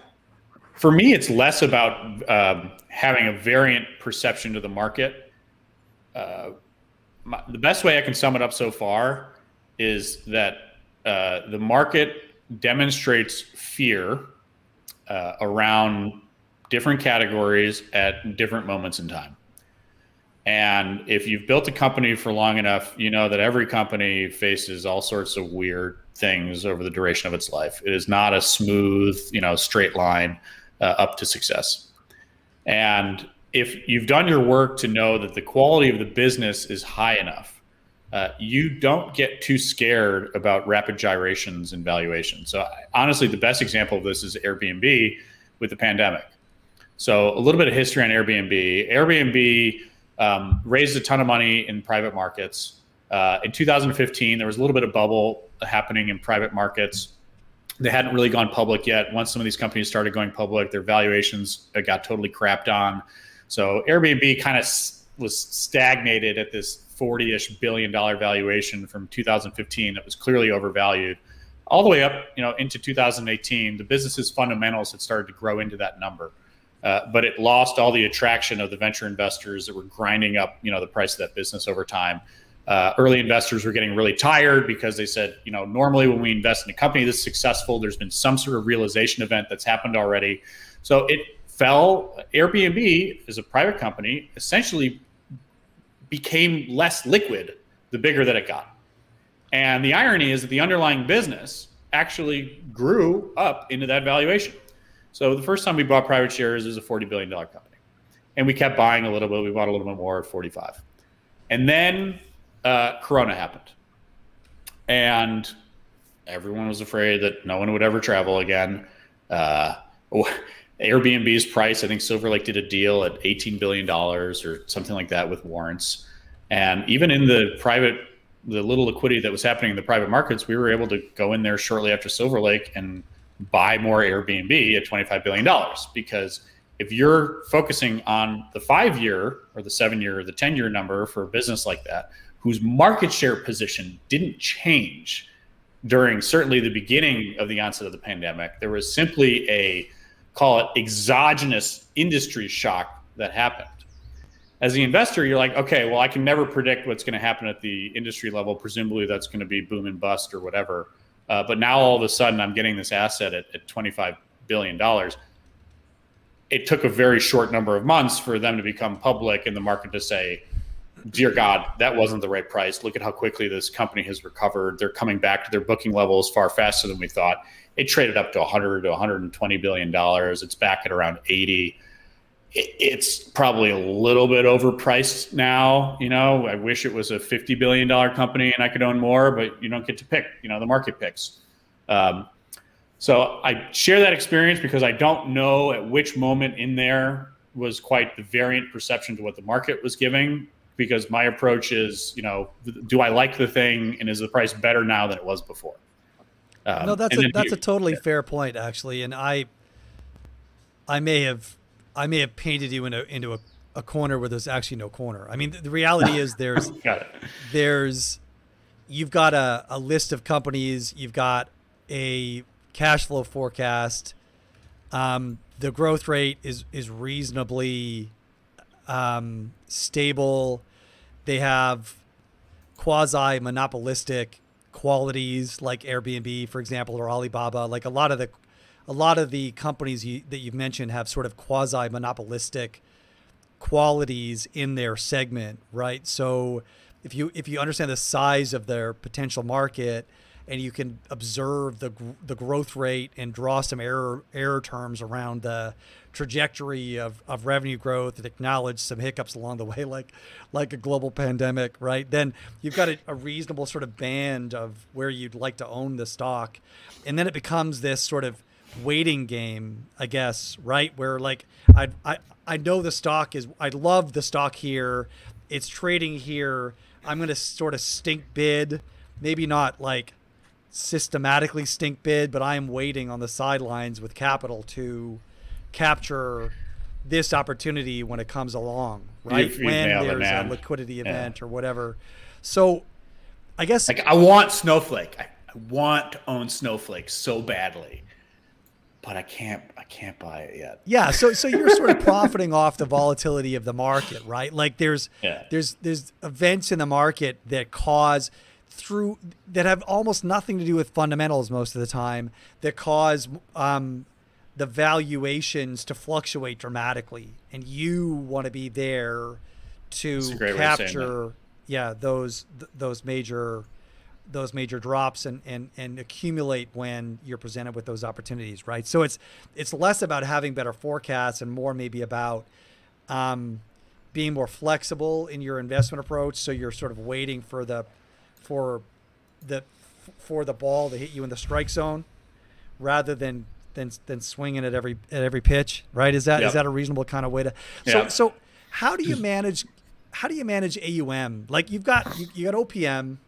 For me, it's less about um, having a variant perception to the market. Uh, my, the best way I can sum it up so far is that uh, the market demonstrates fear uh, around different categories at different moments in time. And if you've built a company for long enough, you know that every company faces all sorts of weird things over the duration of its life. It is not a smooth, you know, straight line Uh, up to success. And if you've done your work to know that the quality of the business is high enough, uh, you don't get too scared about rapid gyrations in valuation. So I, honestly, the best example of this is Airbnb with the pandemic. So a little bit of history on Airbnb. Airbnb um, raised a ton of money in private markets. Uh, in two thousand fifteen, there was a little bit of bubble happening in private markets. They hadn't really gone public yet. Once some of these companies started going public, their valuations got totally crapped on. So Airbnb kind of was stagnated at this forty-ish billion dollar valuation from two thousand fifteen that was clearly overvalued, all the way up, you know, into two thousand eighteen. The business's fundamentals had started to grow into that number, uh, but it lost all the attraction of the venture investors that were grinding up, you know, the price of that business over time. Uh, early investors were getting really tired because they said, you know, normally when we invest in a company that's successful, there's been some sort of realization event that's happened already. So it fell. Airbnb, as a private company, essentially became less liquid the bigger that it got. And the irony is that the underlying business actually grew up into that valuation. So the first time we bought private shares, it was a forty billion dollar company. And we kept buying a little bit. We bought a little bit more at forty-five. And then Uh, Corona happened, and everyone was afraid that no one would ever travel again. Uh, Airbnb's price, I think Silver Lake did a deal at eighteen billion dollars or something like that with warrants. And even in the private, the little liquidity that was happening in the private markets, we were able to go in there shortly after Silver Lake and buy more Airbnb at twenty-five billion dollars. Because if you're focusing on the five year or the seven year or the ten year number for a business like that, whose market share position didn't change during certainly the beginning of the onset of the pandemic. There was simply a, call it, exogenous industry shock that happened. As the investor, you're like, okay, well, I can never predict what's going to happen at the industry level. Presumably that's going to be boom and bust or whatever. Uh, but now all of a sudden I'm getting this asset at, at twenty-five billion dollars. It took a very short number of months for them to become public and the market to say, dear God, that wasn't the right price. Look at how quickly this company has recovered. They're coming back to their booking levels far faster than we thought. It traded up to one hundred to one hundred twenty billion dollars. It's back at around eighty. It's probably a little bit overpriced now. You know, I wish it was a fifty billion dollars company and I could own more, but you don't get to pick, you know, the market picks. Um, so I share that experience because I don't know at which moment in there was quite the variant perception to what the market was giving, because my approach is, you know, do I like the thing and is the price better now than it was before? Um, no, that's a, that's a totally fair point, actually. And I, I may have, I may have painted you into, into a, a corner where there's actually no corner. I mean, the, the reality is there's, got it. there's, you've got a, a list of companies, you've got a cash flow forecast. Um, the growth rate is, is reasonably um, stable. They have quasi monopolistic qualities like Airbnb, for example, or Alibaba. Like a lot of the, a lot of the companies you, that you've mentioned have sort of quasi monopolistic qualities in their segment, right? So if you, if you understand the size of their potential market and you can observe the, the growth rate and draw some error, error terms around the trajectory of, of revenue growth and acknowledge some hiccups along the way, like, like a global pandemic, right? Then you've got a, a reasonable sort of band of where you'd like to own the stock. And then it becomes this sort of waiting game, I guess, right? Where like, I, I, I know the stock is, I love the stock here. It's trading here. I'm going to sort of stink bid, maybe not like systematically stink bid, but I am waiting on the sidelines with capital to capture this opportunity when it comes along, right? You, you when there's a liquidity event yeah. or whatever. So I guess like I want Snowflake. I, I want to own Snowflake so badly, but I can't, I can't buy it yet. Yeah. So, so you're sort of profiting off the volatility of the market, right? Like there's, yeah. there's, there's events in the market that cause through that have almost nothing to do with fundamentals most of the time that cause um, the valuations to fluctuate dramatically. And you want to be there to capture, yeah, those, th those major, those major drops and, and, and accumulate when you're presented with those opportunities. Right. So it's, it's less about having better forecasts and more maybe about um, being more flexible in your investment approach. So you're sort of waiting for the, for the, for the ball to hit you in the strike zone rather than, than, than swinging at every, at every pitch. Right. Is that, yep. is that a reasonable kind of way to, so, yeah. so how do you manage, how do you manage A U M? Like you've got, you, you got O P M,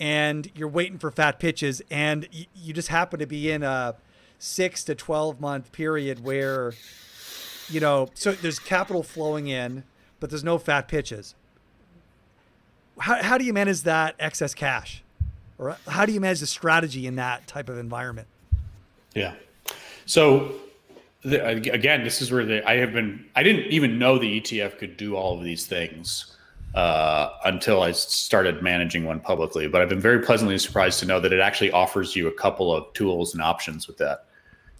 and you're waiting for fat pitches, and you just happen to be in a six to twelve month period where, you know, so there's capital flowing in, but there's no fat pitches. How, how do you manage that excess cash? Or how do you manage the strategy in that type of environment? Yeah. So the, again, this is where the, I have been, I didn't even know the E T F could do all of these things uh, until I started managing one publicly, but I've been very pleasantly surprised to know that it actually offers you a couple of tools and options with that.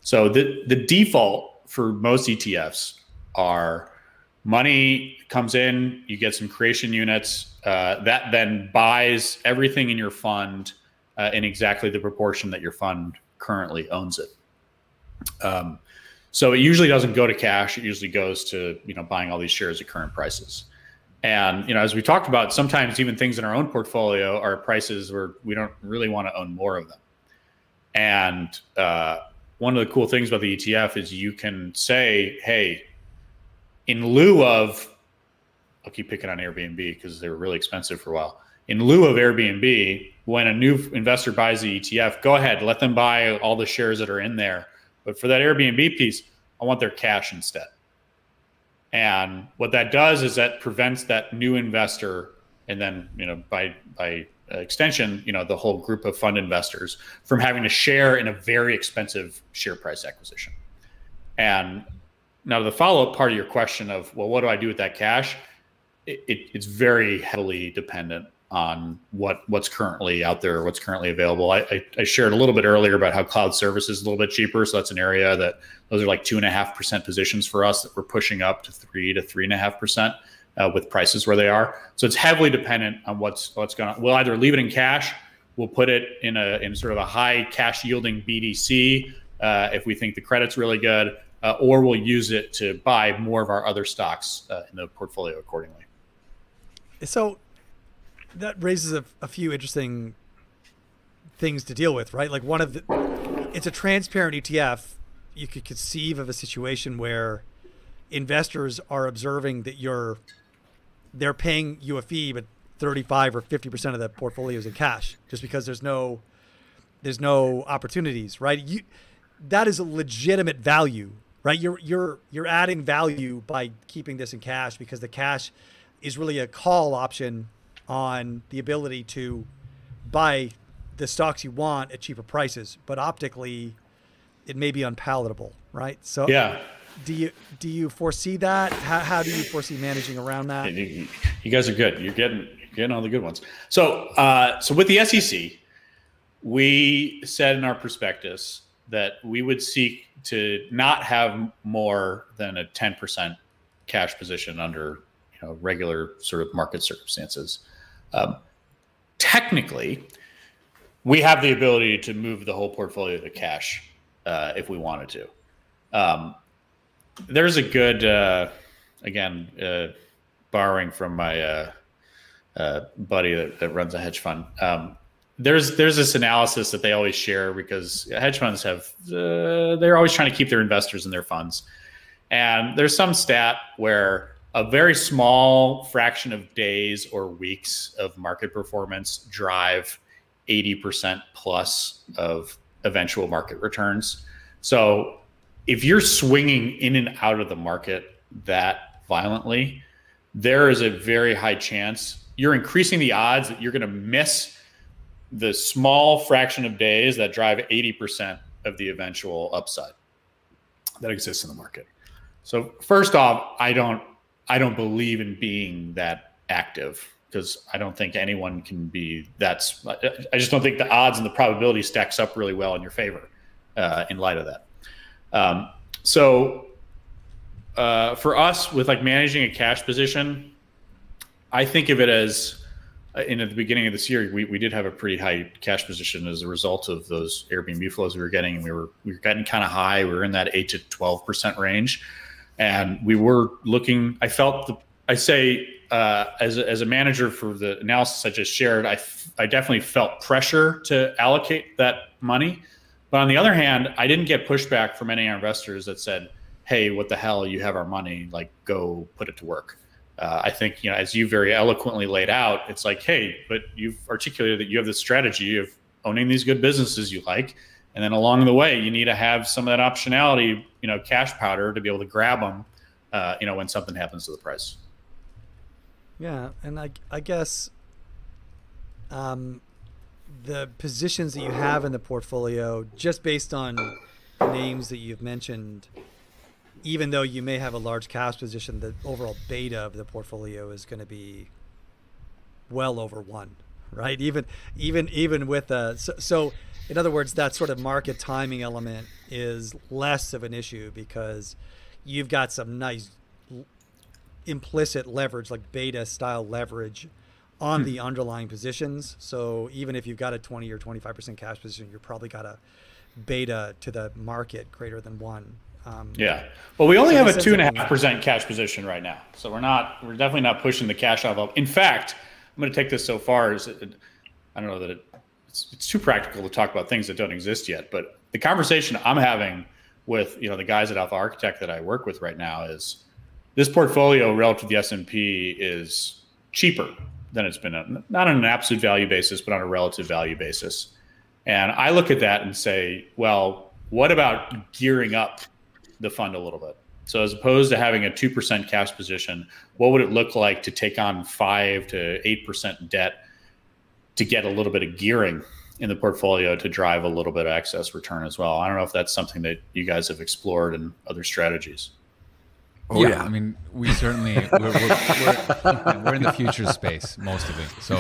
So the, the default for most E T Fs are money comes in, you get some creation units, uh, that then buys everything in your fund, uh, in exactly the proportion that your fund currently owns it. Um, so it usually doesn't go to cash. It usually goes to, you know, buying all these shares at current prices. And, you know, as we talked about, sometimes even things in our own portfolio are prices where we don't really want to own more of them. And uh, one of the cool things about the E T F is you can say, hey, in lieu of, I'll keep picking on Airbnb because they were really expensive for a while. In lieu of Airbnb, when a new investor buys the E T F, go ahead, let them buy all the shares that are in there. But for that Airbnb piece, I want their cash instead. And what that does is that prevents that new investor, and then, you know, by by extension, you know, the whole group of fund investors from having to share in a very expensive share price acquisition. And now to the follow-up part of your question of, well, what do I do with that cash? It, it, it's very heavily dependent on what what's currently out there, what's currently available. I, I, I shared a little bit earlier about how cloud service is a little bit cheaper. So that's an area that those are like two and a half percent positions for us that we're pushing up to three to three and a half percent uh, with prices where they are. So it's heavily dependent on what's what's going on. We'll either leave it in cash, we'll put it in a in sort of a high cash yielding B D C uh, if we think the credit's really good, uh, or we'll use it to buy more of our other stocks uh, in the portfolio accordingly. So that raises a, a few interesting things to deal with, right? Like one of the, it's a transparent E T F. You could conceive of a situation where investors are observing that you're, they're paying you a fee, but thirty-five or fifty percent of the portfolio is in cash just because there's no, there's no opportunities, right? You, that is a legitimate value, right? You're, you're, you're adding value by keeping this in cash because the cash is really a call option on the ability to buy the stocks you want at cheaper prices, but optically it may be unpalatable, right? So yeah. Do you do you foresee that? How, how do you foresee managing around that? You, you guys are good. You're getting you're getting all the good ones. So uh, so with the S E C, we said in our prospectus that we would seek to not have more than a ten percent cash position under you know regular sort of market circumstances. Um, technically, we have the ability to move the whole portfolio to cash uh, if we wanted to. Um, There's a good, uh, again, uh, borrowing from my uh, uh, buddy that, that runs a hedge fund. Um, there's there's this analysis that they always share because hedge funds have, uh, they're always trying to keep their investors in their funds. And there's some stat where a very small fraction of days or weeks of market performance drive eighty percent plus of eventual market returns. So if you're swinging in and out of the market that violently, there is a very high chance you're increasing the odds that you're going to miss the small fraction of days that drive eighty percent of the eventual upside that exists in the market. So first off, I don't, I don't believe in being that active because I don't think anyone can be that's, I just don't think the odds and the probability stacks up really well in your favor uh, in light of that. Um, so, uh, for us with like managing a cash position, I think of it as uh, in at the beginning of this year, we, we did have a pretty high cash position as a result of those Airbnb flows we were getting. And we were, we were getting kind of high. We were in that eight to twelve percent range and we were looking, I felt the, I say, uh, as a, as a manager for the analysis I just shared, I, I definitely felt pressure to allocate that money. But on the other hand, I didn't get pushback from any of our investors that said, hey, what the hell, you have our money, like go put it to work. Uh, I think, you know, as you very eloquently laid out, it's like, hey, but you've articulated that you have this strategy of owning these good businesses you like. And then along the way, you need to have some of that optionality, you know, cash powder to be able to grab them, uh, you know, when something happens to the price. Yeah. And I, I guess um, the positions that you have in the portfolio, just based on names that you've mentioned, even though you may have a large cash position, the overall beta of the portfolio is going to be well over one, right? Even, even, even with a, so, so in other words, that sort of market timing element is less of an issue because you've got some nice implicit leverage, like beta style leverage on the underlying positions. So even if you've got a twenty or twenty-five percent cash position, you're probably got a beta to the market greater than one. Um, yeah. Well, we only so have a two and a half percent cash position right now. So we're not, we're definitely not pushing the cash envelope. In fact, I'm going to take this so far as it, I don't know that it, it's, it's too practical to talk about things that don't exist yet, but the conversation I'm having with, you know, the guys at Alpha Architect that I work with right now is this portfolio relative to the S and P is cheaper than it's been, not on an absolute value basis, but on a relative value basis. And I look at that and say, well, what about gearing up the fund a little bit? So as opposed to having a two percent cash position, what would it look like to take on five to eight percent debt to get a little bit of gearing in the portfolio to drive a little bit of excess return as well? I don't know if that's something that you guys have explored in other strategies. Oh yeah. yeah, I mean, we certainly we're, we're, we're, we're in the future space most of it. So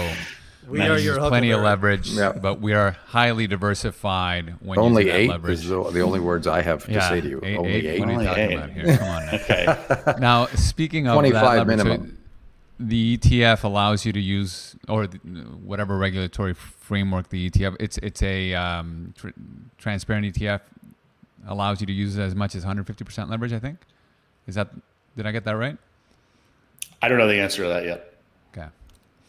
we are your plenty of leverage, yeah. But we are highly diversified. When only eight leverage. Is the only words I have to yeah, say to you. Eight, only eight. eight. What are you talking about here? Come on. Now. Okay. Now speaking of twenty-five that leverage, minimum. So the E T F allows you to use, or the, whatever regulatory framework the E T F, it's it's a um, tr transparent E T F, allows you to use it as much as one hundred fifty percent leverage, I think. Is that, did I get that right? I don't know the answer to that yet. Okay.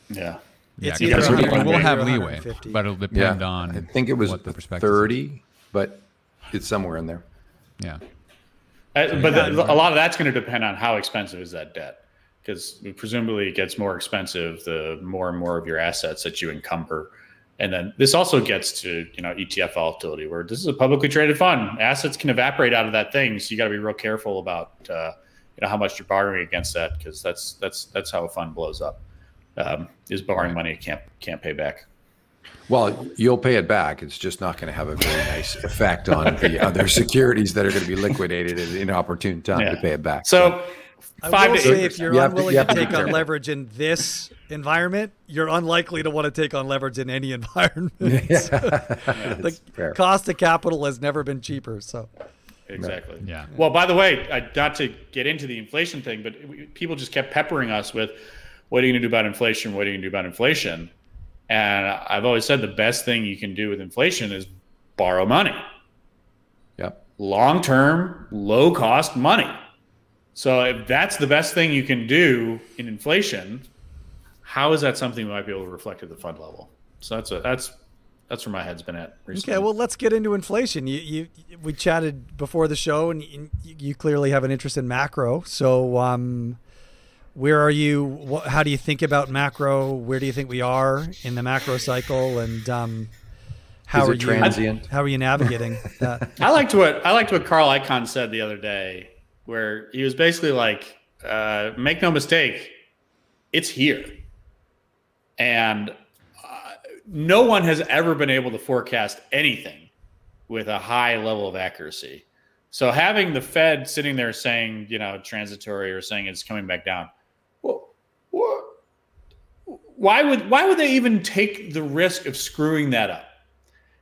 Yeah. Yeah, it's either we'll have leeway, but it'll depend yeah. on. I think it was what the thirty, is. But it's somewhere in there. Yeah. I, so but the, a lot of that's going to depend on how expensive is that debt, because presumably it gets more expensive the more and more of your assets that you encumber. And then this also gets to, you know, E T F volatility, where this is a publicly traded fund. Assets can evaporate out of that thing, so you got to be real careful about uh, you know, how much you're borrowing against that, because that's that's that's how a fund blows up. Um, is borrowing money you can't can't pay back. Well, you'll pay it back. It's just not going to have a very nice effect on the other securities that are going to be liquidated at an inopportune time yeah. to pay it back. So, so five I will to say eight, if you're you unwilling to, you to take on leverage in this environment, you're unlikely to want to take on leverage in any environment. Yeah. The fair. Cost of capital has never been cheaper. So. Exactly. Yeah. Well, by the way, I, not to get into the inflation thing, but it, people just kept peppering us with, what are you going to do about inflation? What are you going to do about inflation? And I've always said the best thing you can do with inflation is borrow money. Yep. Long-term, low-cost money. So if that's the best thing you can do in inflation, how is that something we might be able to reflect at the fund level? So that's a, that's that's where my head's been at recently. Okay, well, let's get into inflation. You, you we chatted before the show, and you clearly have an interest in macro. So um, where are you? How do you think about macro? Where do you think we are in the macro cycle? And um, how are you? Transient? How are you navigating that? I liked what I liked what Carl Icahn said the other day, where he was basically like, uh, "Make no mistake, it's here," and uh, no one has ever been able to forecast anything with a high level of accuracy. So having the Fed sitting there saying, you know, transitory, or saying it's coming back down. Why would why would they even take the risk of screwing that up?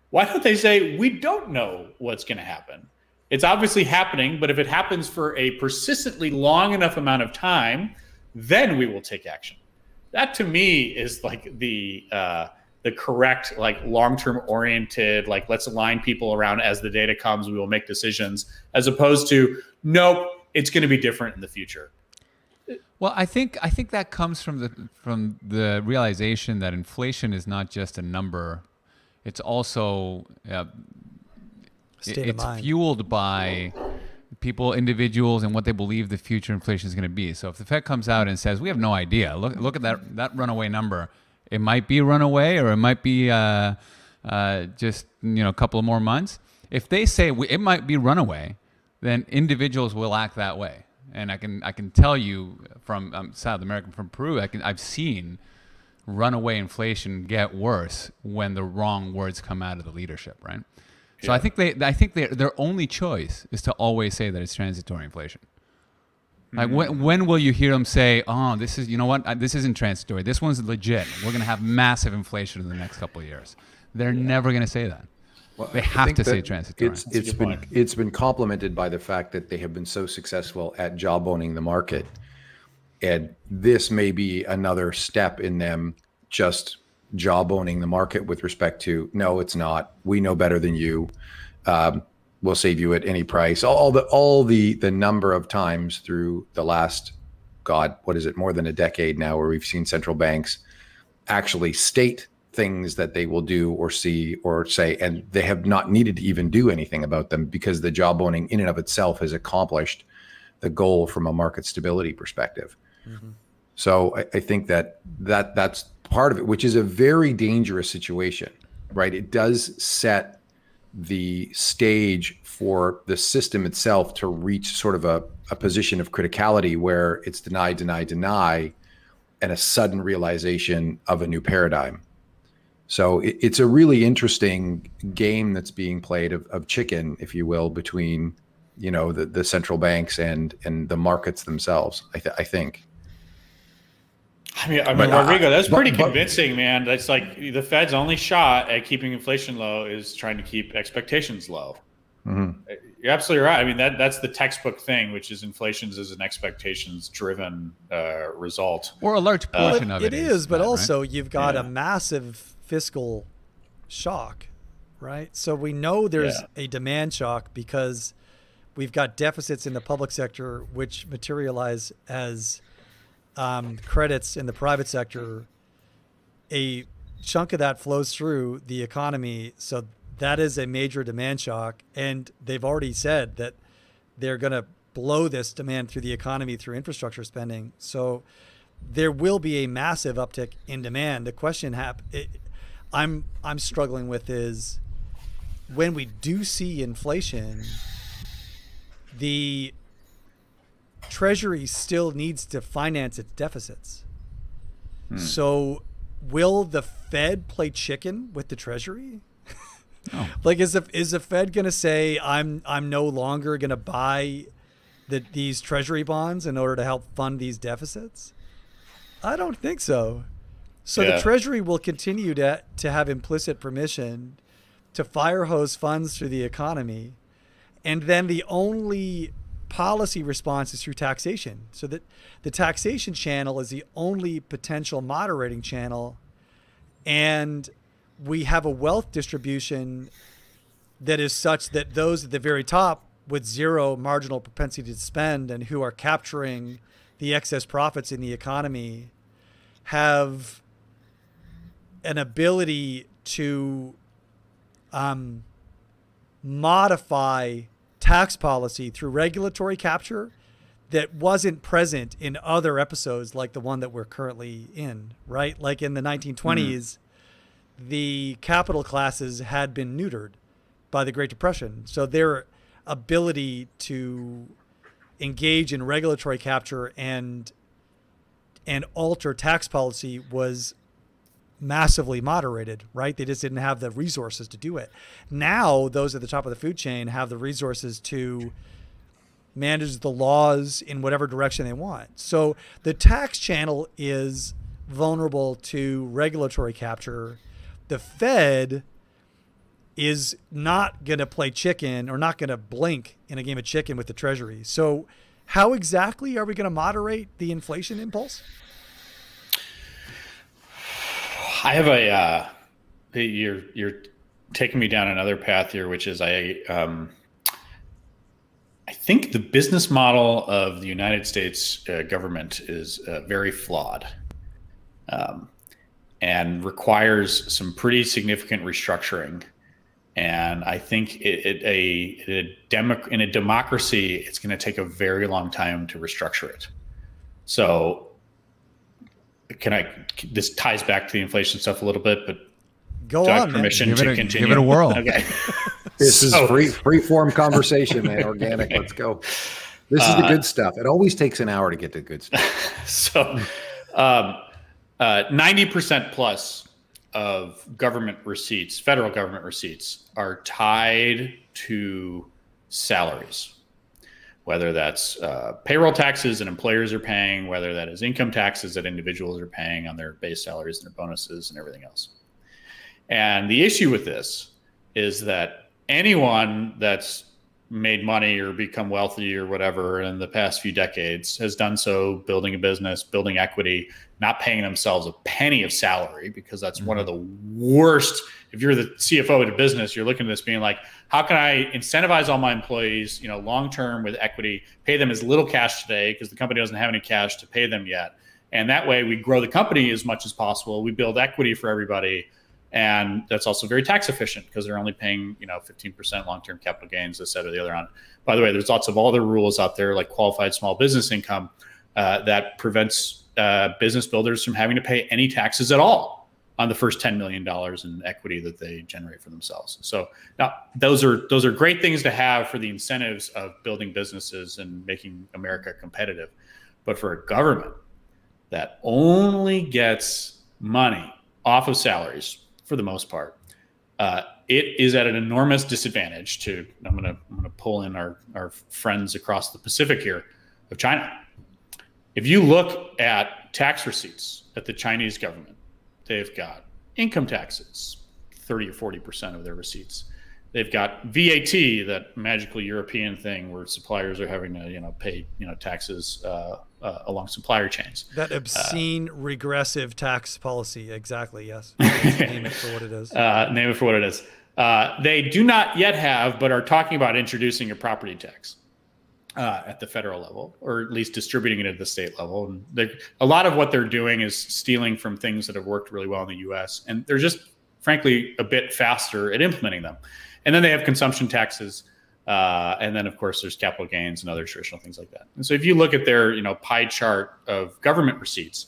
Why don't they say, we don't know what's going to happen? It's obviously happening, but if it happens for a persistently long enough amount of time, then we will take action. That to me is like the uh, the correct, like long-term oriented, like let's align people around as the data comes, we will make decisions, as opposed to, nope, it's going to be different in the future. Well, I think I think that comes from the from the realization that inflation is not just a number; it's also uh, it, it's fueled by people, individuals, and what they believe the future inflation is going to be. So, if the Fed comes out and says, "We have no idea," look look at that that runaway number. It might be runaway, or it might be uh, uh, just you know a couple of more months. If they say we, it might be runaway, then individuals will act that way. And I can I can tell you from um, South America, from Peru, I can I've seen runaway inflation get worse when the wrong words come out of the leadership, right? Yeah. So I think they I think they, their only choice is to always say that it's transitory inflation. Mm-hmm. Like when when will you hear them say, oh, this is you know what this isn't transitory. This one's legit. We're gonna have massive inflation in the next couple of years. They're yeah. never gonna say that. Well, they have to say transitory. It's, it's been point. it's been complemented by the fact that they have been so successful at jawboning the market, and this may be another step in them just jawboning the market with respect to no, it's not. We know better than you. Um, we'll save you at any price. All the all the the number of times through the last, God, what is it, more than a decade now, where we've seen central banks actually state things that they will do or see or say, and they have not needed to even do anything about them because the jawboning in and of itself has accomplished the goal from a market stability perspective. Mm-hmm. So I, I think that that that's part of it, which is a very dangerous situation, right? It does set the stage for the system itself to reach sort of a, a position of criticality where it's deny, deny, deny, and a sudden realization of a new paradigm. So it, it's a really interesting game that's being played of, of chicken, if you will, between, you know, the, the central banks and and the markets themselves, I, th I think. I mean, I mean Rodrigo, that's pretty but, convincing, but, man. That's like the Fed's only shot at keeping inflation low is trying to keep expectations low. Mm-hmm. You're absolutely right. I mean, that that's the textbook thing, which is inflation's is an expectations-driven uh, result. Or a large portion uh, of it. It is, is but that, also right? You've got yeah. a massive fiscal shock, right? So we know there's yeah. a demand shock because we've got deficits in the public sector, which materialize as um, credits in the private sector. A chunk of that flows through the economy, so that is a major demand shock, and they've already said that they're going to blow this demand through the economy through infrastructure spending. So there will be a massive uptick in demand. The question hap it, I'm I'm struggling with is when we do see inflation, the Treasury still needs to finance its deficits. Hmm. So will the Fed play chicken with the Treasury? Oh. Like, is the is the Fed going to say I'm I'm no longer going to buy the, these Treasury bonds in order to help fund these deficits? I don't think so. So yeah. the Treasury will continue to to have implicit permission to fire hose funds through the economy, and then the only policy response is through taxation. So that the taxation channel is the only potential moderating channel, and we have a wealth distribution that is such that those at the very top with zero marginal propensity to spend and who are capturing the excess profits in the economy have an ability to um, modify tax policy through regulatory capture that wasn't present in other episodes like the one that we're currently in, right? Like in the nineteen twenties, mm-hmm. the capital classes had been neutered by the Great Depression. So their ability to engage in regulatory capture and and alter tax policy was massively moderated, right? They just didn't have the resources to do it. Now, those at the top of the food chain have the resources to manage the laws in whatever direction they want. So the tax channel is vulnerable to regulatory capture. The Fed is not going to play chicken or not going to blink in a game of chicken with the Treasury. So how exactly are we going to moderate the inflation impulse? I have a, uh, you're, you're taking me down another path here, which is I, um, I think the business model of the United States uh, government is uh, very flawed. Um, and requires some pretty significant restructuring. And I think it, it, a, a demo, in a democracy, it's going to take a very long time to restructure it. So can I, this ties back to the inflation stuff a little bit, but go on, permission man. Give to a, continue. Give it a whirl. Okay. This so, is free, free form conversation, man. Organic. Let's go. This is uh, the good stuff. It always takes an hour to get to good stuff. So, um, Uh, ninety percent plus of government receipts, federal government receipts, are tied to salaries, whether that's uh, payroll taxes that employers are paying, whether that is income taxes that individuals are paying on their base salaries and their bonuses and everything else. And the issue with this is that anyone that's made money or become wealthy or whatever in the past few decades has done so building a business, building equity, not paying themselves a penny of salary, because that's mm-hmm. one of the worst. If you're the C F O of a business, you're looking at this being like, how can I incentivize all my employees, you know, long-term with equity, pay them as little cash today because the company doesn't have any cash to pay them yet. And that way we grow the company as much as possible. We build equity for everybody. And that's also very tax efficient because they're only paying, you know, fifteen percent long-term capital gains, this, that, or the other on. By the way, there's lots of other rules out there like qualified small business income uh, that prevents uh, business builders from having to pay any taxes at all on the first ten million dollars in equity that they generate for themselves. So now those are, those are great things to have for the incentives of building businesses and making America competitive. But for a government that only gets money off of salaries, for the most part, uh, it is at an enormous disadvantage to, I'm going to I'm going to pull in our, our friends across the Pacific here of China. If you look at tax receipts at the Chinese government, they've got income taxes, thirty or forty percent of their receipts. They've got V A T, that magical European thing where suppliers are having to, you know, pay, you know, taxes uh, uh, along supplier chains. That obscene uh, regressive tax policy. Exactly. Yes. Name it for what it is. Uh, name it for what it is. Uh, they do not yet have, but are talking about introducing a property tax uh, at the federal level, or at least distributing it at the state level. And they, a lot of what they're doing is stealing from things that have worked really well in the U S, and they're just, frankly, a bit faster at implementing them. And then they have consumption taxes. Uh, and then, of course, there's capital gains and other traditional things like that. And so if you look at their, you know, pie chart of government receipts,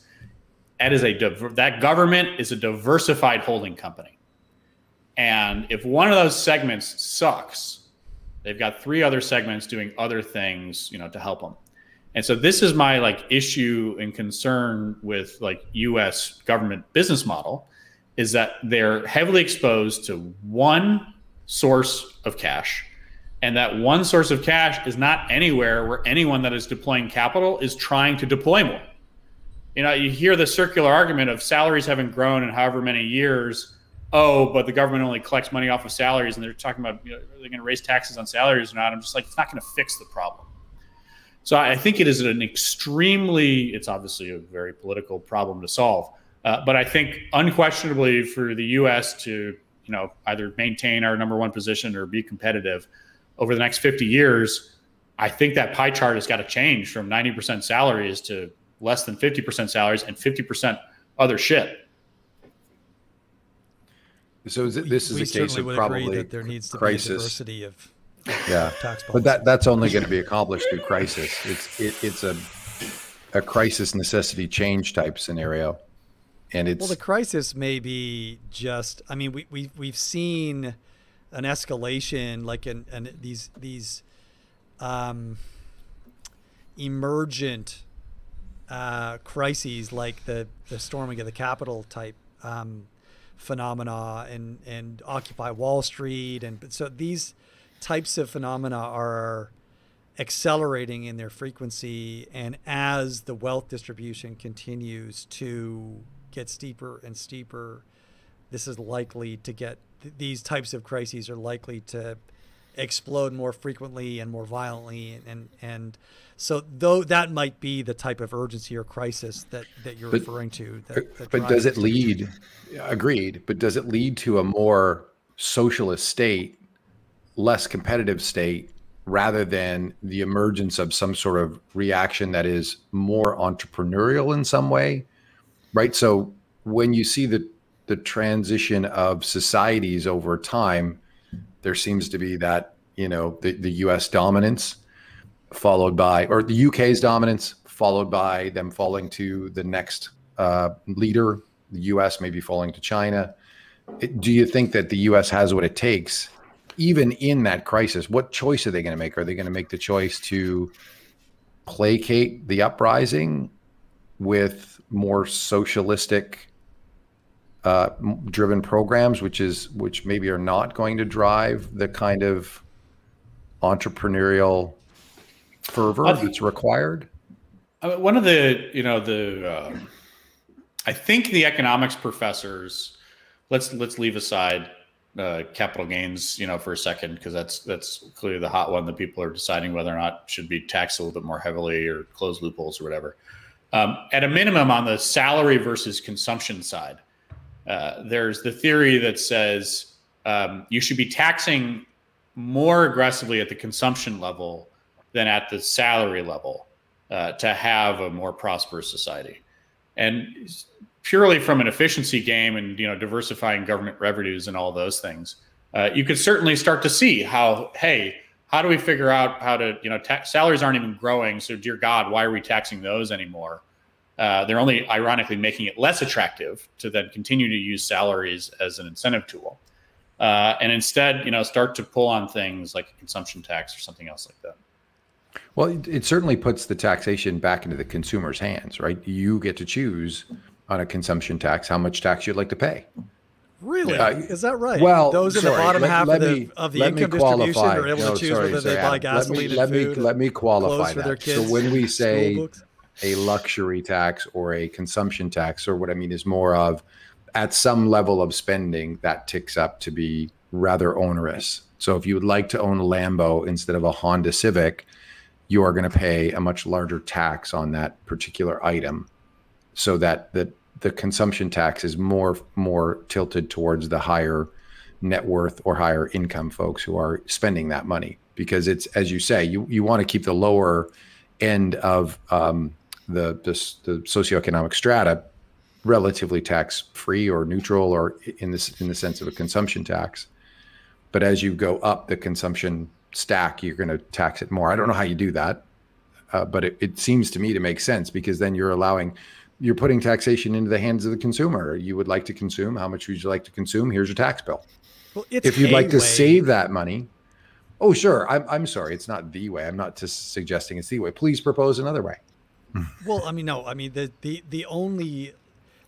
that is a that government is a diversified holding company. And if one of those segments sucks, they've got three other segments doing other things, you know, to help them. And so this is my like issue and concern with like U S government business model, is that they're heavily exposed to one source of cash. And that one source of cash is not anywhere where anyone that is deploying capital is trying to deploy more. You know, you hear the circular argument of salaries haven't grown in however many years. Oh, but the government only collects money off of salaries, and they're talking about, you know, are they gonna raise taxes on salaries or not? I'm just like, it's not gonna fix the problem. So I think it is an extremely, it's obviously a very political problem to solve. Uh, but I think unquestionably for the U S to, you know, either maintain our number one position or be competitive over the next fifty years, I think that pie chart has got to change from ninety percent salaries to less than fifty percent salaries and fifty percent other shit. So is it, this is we a case of probably that there needs to crisis. Be diversity of, of yeah, tax policy. But that that's only going to be accomplished through crisis. It's it, it's a a crisis necessity change type scenario. And it's, well, the crisis may be just, I mean, we, we, we've seen an escalation, like in, in these, these um, emergent uh, crises, like the, the storming of the Capitol type um, phenomena and, and Occupy Wall Street. And so these types of phenomena are accelerating in their frequency. And as the wealth distribution continues to get steeper and steeper, this is likely to get, th these types of crises are likely to explode more frequently and more violently, and and, and so though that might be the type of urgency or crisis that that you're but, referring to that, that but does it lead agreed but does it lead to a more socialist state, less competitive state, rather than the emergence of some sort of reaction that is more entrepreneurial in some way? Right. So when you see the, the transition of societies over time, there seems to be that, you know, the, the U S dominance followed by, or the U K's dominance followed by them falling to the next uh, leader, the U S maybe falling to China. It, do you think that the U S has what it takes, even in that crisis? What choice are they going to make? Are they going to make the choice to placate the uprising with more socialistic uh, driven programs, which is which maybe are not going to drive the kind of entrepreneurial fervor think, that's required? One of the, you know, the uh, I think the economics professors, let's let's leave aside uh, capital gains, you know, for a second, because that's that's clearly the hot one that people are deciding whether or not should be taxed a little bit more heavily or close loopholes or whatever. Um, at a minimum, on the salary versus consumption side, uh, there's the theory that says um, you should be taxing more aggressively at the consumption level than at the salary level uh, to have a more prosperous society. And purely from an efficiency game and, you know, diversifying government revenues and all those things, uh, you could certainly start to see how, hey, how do we figure out how to, you know, tax, salaries aren't even growing. So dear God, why are we taxing those anymore? Uh, they're only ironically making it less attractive to then continue to use salaries as an incentive tool. Uh, and instead, you know, start to pull on things like a consumption tax or something else like that. Well, it, it certainly puts the taxation back into the consumer's hands, right? You get to choose on a consumption tax how much tax you'd like to pay. Really? Uh, Is that right? Well, those in the bottom let, half let of the, me, of the income distribution are able no, to choose sorry, whether sorry, they Adam. buy gasoline let me, and food. Let me, let me qualify that. So when we say a luxury tax or a consumption tax, or what I mean is more of at some level of spending that ticks up to be rather onerous So if you would like to own a Lambo instead of a Honda Civic, you are going to pay a much larger tax on that particular item, so that the, the consumption tax is more, more tilted towards the higher net worth or higher income folks who are spending that money. Because it's, as you say, you, you want to keep the lower end of um, the, the, the socioeconomic strata relatively tax free or neutral, or in this, in the sense of a consumption tax. But as you go up the consumption stack, you're going to tax it more. I don't know how you do that, uh, but it, it seems to me to make sense, because then you're allowing, you're putting taxation into the hands of the consumer. You would like to consume, how much would you like to consume? Here's your tax bill. Well, it's if you'd like way. to save that money. Oh, sure. I'm, I'm sorry. It's not the way. I'm not just suggesting it's the way. Please propose another way. Well, I mean, no, I mean, the, the, the only,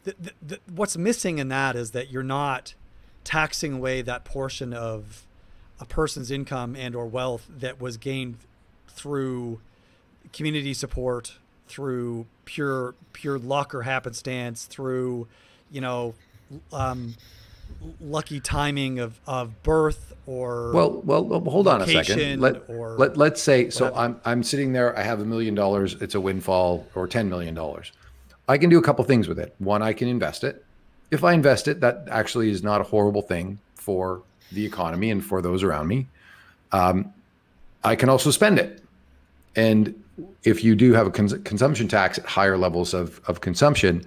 the, the, the, what's missing in that is that you're not taxing away that portion of a person's income and or wealth that was gained through community support, through pure, pure luck or happenstance, through, you know, um, lucky timing of, of birth or well, well, hold on a second. Let, or let, let's say, so whatever. I'm, I'm sitting there, I have a million dollars. It's a windfall, or ten million dollars. I can do a couple things with it. One, I can invest it. If I invest it, that actually is not a horrible thing for the economy and for those around me. Um, I can also spend it. And if you do have a cons consumption tax at higher levels of, of consumption,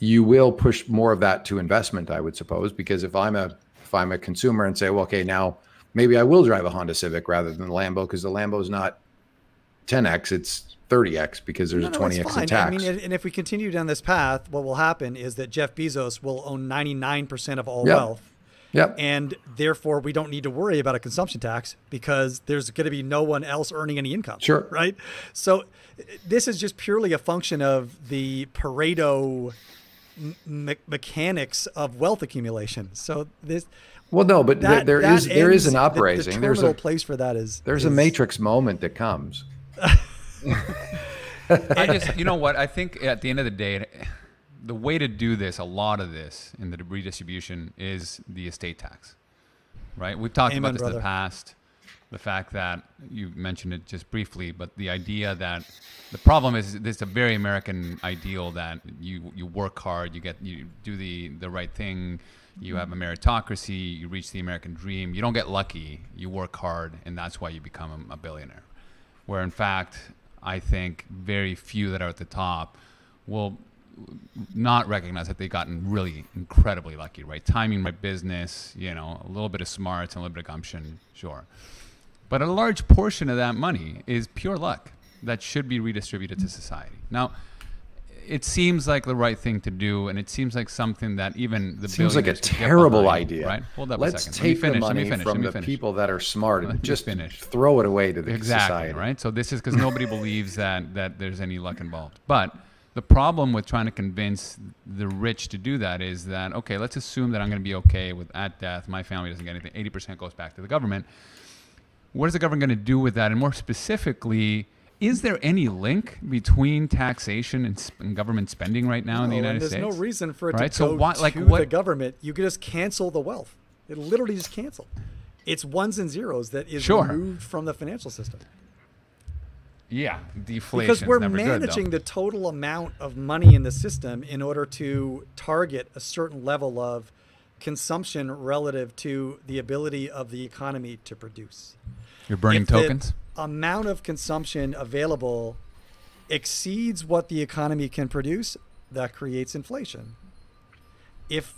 you will push more of that to investment, I would suppose, because if I'm a if I'm a consumer and say, well, okay, now maybe I will drive a Honda Civic rather than the Lambo, because the Lambo is not ten X, it's thirty X, because there's no, no, a twenty X in tax. I mean, and if we continue down this path, what will happen is that Jeff Bezos will own ninety-nine percent of all yep. wealth. Yep. And therefore we don't need to worry about a consumption tax, because there's going to be no one else earning any income. Sure. Right. So this is just purely a function of the Pareto Me mechanics of wealth accumulation. So this, well, no, but that, there, there is there is an upraising. The, the there's a place for that. Is there's is, a Matrix moment that comes. I just, you know what? I think at the end of the day, the way to do this, a lot of this in the redistribution, is the estate tax, right? We've talked Amen, about this brother. in the past. The fact that you mentioned it just briefly, but the idea that the problem is this is a very American ideal that you, you work hard, you get, you do the, the right thing. You have a meritocracy, you reach the American dream. You don't get lucky, you work hard, and that's why you become a billionaire. Where in fact, I think very few that are at the top will not recognize that they've gotten really incredibly lucky, right? Timing my business, you know, a little bit of smarts and a little bit of gumption, sure. But a large portion of that money is pure luck that should be redistributed to society. Now, it seems like the right thing to do, and it seems like something that even the seems like a terrible behind, idea. Right? Hold up Let's a second. Let me finish. The money Let me finish. From Let me finish. the people that are smart and just finish. throw it away to the exactly, society. Right. So this is because nobody believes that that there's any luck involved. But the problem with trying to convince the rich to do that is that, okay, let's assume that I'm going to be okay with at death, my family doesn't get anything. eighty percent goes back to the government. What is the government going to do with that? And more specifically, is there any link between taxation and, and government spending right now no, in the United there's States? There's no reason for it right? to so go why, like, to what? the government. You can just cancel the wealth. It literally just cancel. It's ones and zeros that is sure. removed from the financial system. Yeah, deflation. Because we're never managing good, the total amount of money in the system in order to target a certain level of consumption relative to the ability of the economy to produce. You're burning if tokens? The amount of consumption available exceeds what the economy can produce, that creates inflation. If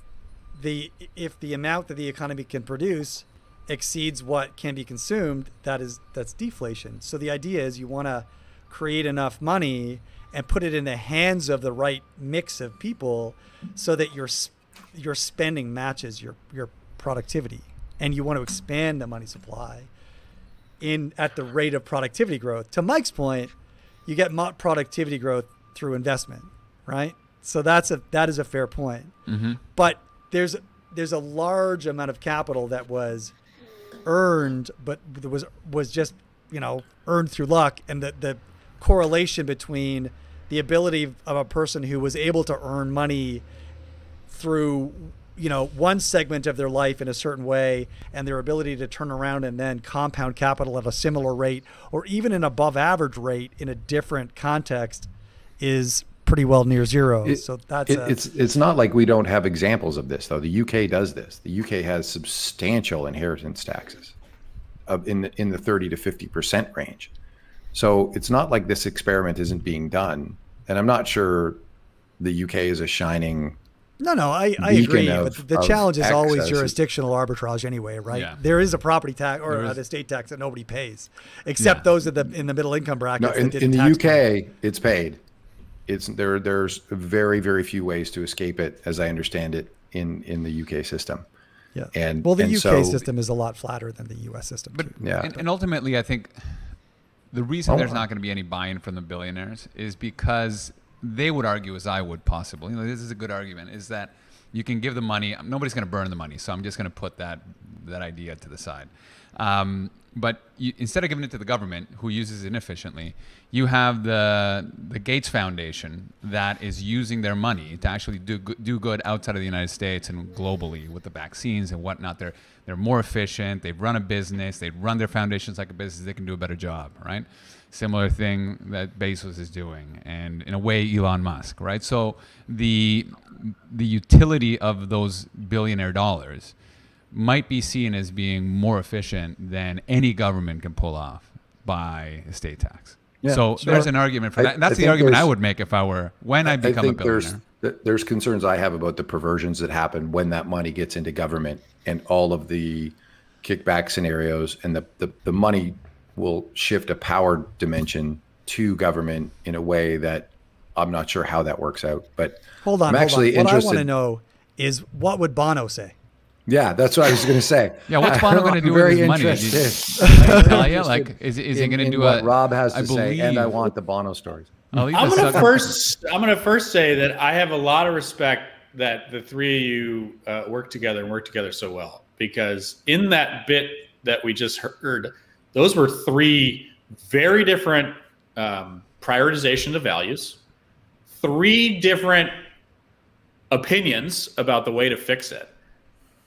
the, if the amount that the economy can produce exceeds what can be consumed, that is, that's deflation. So the idea is you want to create enough money and put it in the hands of the right mix of people so that your, your spending matches your, your productivity, and you want to expand the money supply in at the rate of productivity growth. To Mike's point, you get productivity growth through investment, right? So that's a, that is a fair point. Mm-hmm. But there's, there's a large amount of capital that was earned, but was, was just, you know, earned through luck. And the, the correlation between the ability of a person who was able to earn money through, you know, one segment of their life in a certain way, and their ability to turn around and then compound capital at a similar rate or even an above average rate in a different context is pretty well near zero. It, so that's it, a, it's it's not like we don't have examples of this, though. The U K does this. The U K has substantial inheritance taxes of in the, in the thirty to fifty percent range. So it's not like this experiment isn't being done. And I'm not sure the U K is a shining. No, no, I, I agree. Of, but the challenge is always jurisdictional arbitrage anyway, right? Yeah. There is a property tax or an estate tax that nobody pays, except yeah. those in the, in the middle income brackets. No, in, in the U K, money. It's paid. It's there. There's very, very few ways to escape it, as I understand it, in, in the U K system. Yeah. And well, the and U K so, system is a lot flatter than the U S system. But, yeah. and, and ultimately, I think the reason oh, there's not going to be any buy-in from the billionaires is because they would argue, as I would possibly, you know, this is a good argument, is that you can give the money, nobody's going to burn the money, so I'm just going to put that that idea to the side. Um, but you, instead of giving it to the government, who uses it inefficiently, you have the the Gates Foundation that is using their money to actually do do good outside of the United States and globally with the vaccines and whatnot. They're they're more efficient. They've run a business. They run their foundations like a business. They can do a better job, right? Similar thing that Bezos is doing, and in a way, Elon Musk, right? So the the utility of those billionaire dollars might be seen as being more efficient than any government can pull off by estate tax. Yeah, so sure. there's an argument for that. I, and that's I the argument I would make if I were, when I, I become I a billionaire. There's, there's concerns I have about the perversions that happen when that money gets into government and all of the kickback scenarios, and the, the, the money will shift a power dimension to government in a way that I'm not sure how that works out. But hold on, I'm actually hold on. What interested. I want to know is, what would Bono say? Yeah, that's what I was going to say. Yeah, what's Bono going to do with his money? Is, like, is, is in, he going to do what a, Rob has I to believe, say, and I want the Bono stories. I'm going to first. I'm going to first say that I have a lot of respect that the three of you uh, work together and work together so well, because in that bit that we just heard, those were three very different um, prioritization of values, three different opinions about the way to fix it.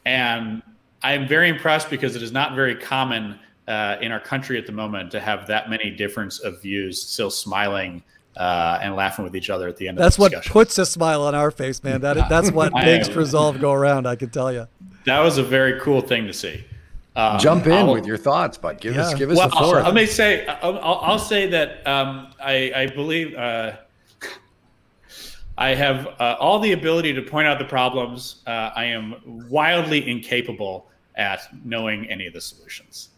And I'm very impressed, because it is not very common uh, in our country at the moment to have that many difference of views still smiling uh, and laughing with each other at the end of the discussion. That's what puts a smile on our face, man. That, that's what makes resolve go around, I can tell you. That was a very cool thing to see. Um, Jump in I'll, with your thoughts, but give yeah. us give us well, the floor. Let me say, I'll, I'll say that um, I, I believe uh, I have uh, all the ability to point out the problems. Uh, I am wildly incapable at knowing any of the solutions.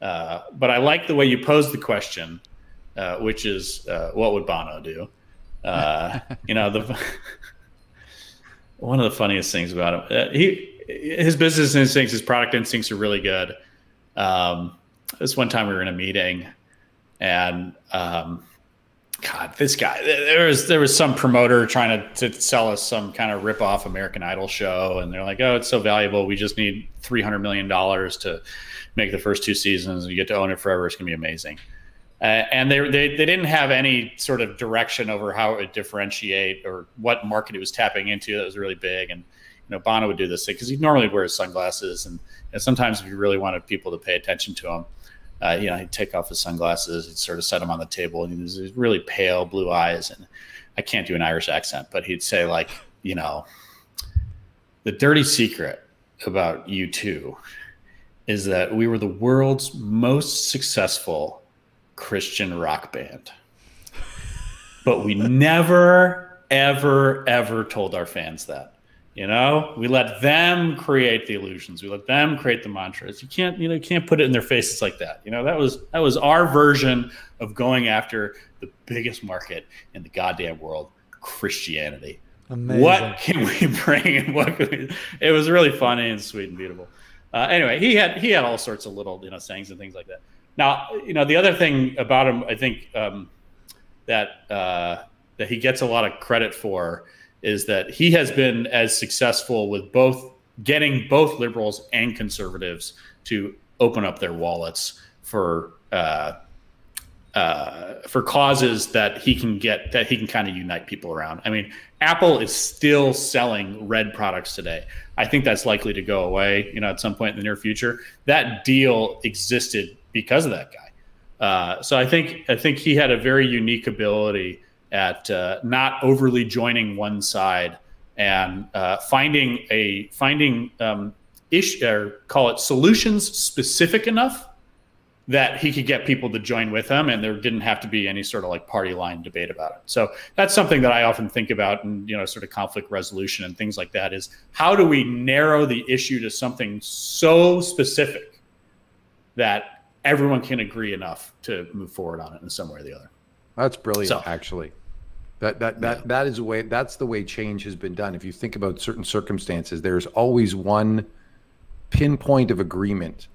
Uh, but I like the way you posed the question, uh, which is, uh, what would Bono do? Uh, you know, the one of the funniest things about him, uh, he. his business instincts, his product instincts are really good. Um, this one time we were in a meeting, and um, God, this guy, there was, there was some promoter trying to, to sell us some kind of rip-off American Idol show. And they're like, oh, it's so valuable. We just need three hundred million dollars to make the first two seasons. You get to own it forever. It's going to be amazing. Uh, and they, they they didn't have any sort of direction over how it would differentiate or what market it was tapping into that was really big. And You know, Bono would do this thing because he'd normally wear his sunglasses, and, and sometimes if you really wanted people to pay attention to him, uh, you know, he'd take off his sunglasses, he'd sort of set them on the table, and he was these really pale blue eyes, and I can't do an Irish accent, but he'd say, like, you know, the dirty secret about U two is that we were the world's most successful Christian rock band, but we never, ever, ever told our fans that. You know, we let them create the illusions. We let them create the mantras. You can't, you know, you can't put it in their faces like that. You know, that was that was our version of going after the biggest market in the goddamn world, Christianity. Amazing. What can we bring? And what can we, it was really funny and sweet and beautiful. Uh, anyway, he had he had all sorts of little, you know, sayings and things like that. Now, you know, the other thing about him, I think um, that uh, that he gets a lot of credit for, is that he has been as successful with both getting both liberals and conservatives to open up their wallets for uh, uh, for causes that he can get, that he can kind of unite people around. I mean, Apple is still selling red products today. I think that's likely to go away, you know, at some point in the near future. That deal existed because of that guy. Uh, so I think, I think he had a very unique ability at uh, not overly joining one side and uh, finding a, finding um, issue, or call it solutions specific enough that he could get people to join with him, and there didn't have to be any sort of like party line debate about it. So that's something that I often think about, and you know, sort of conflict resolution and things like that, is how do we narrow the issue to something so specific that everyone can agree enough to move forward on it in some way or the other. That's brilliant, so, actually. That that that yeah. that is the way. That's the way change has been done. If you think about certain circumstances, there's always one pinpoint of agreement,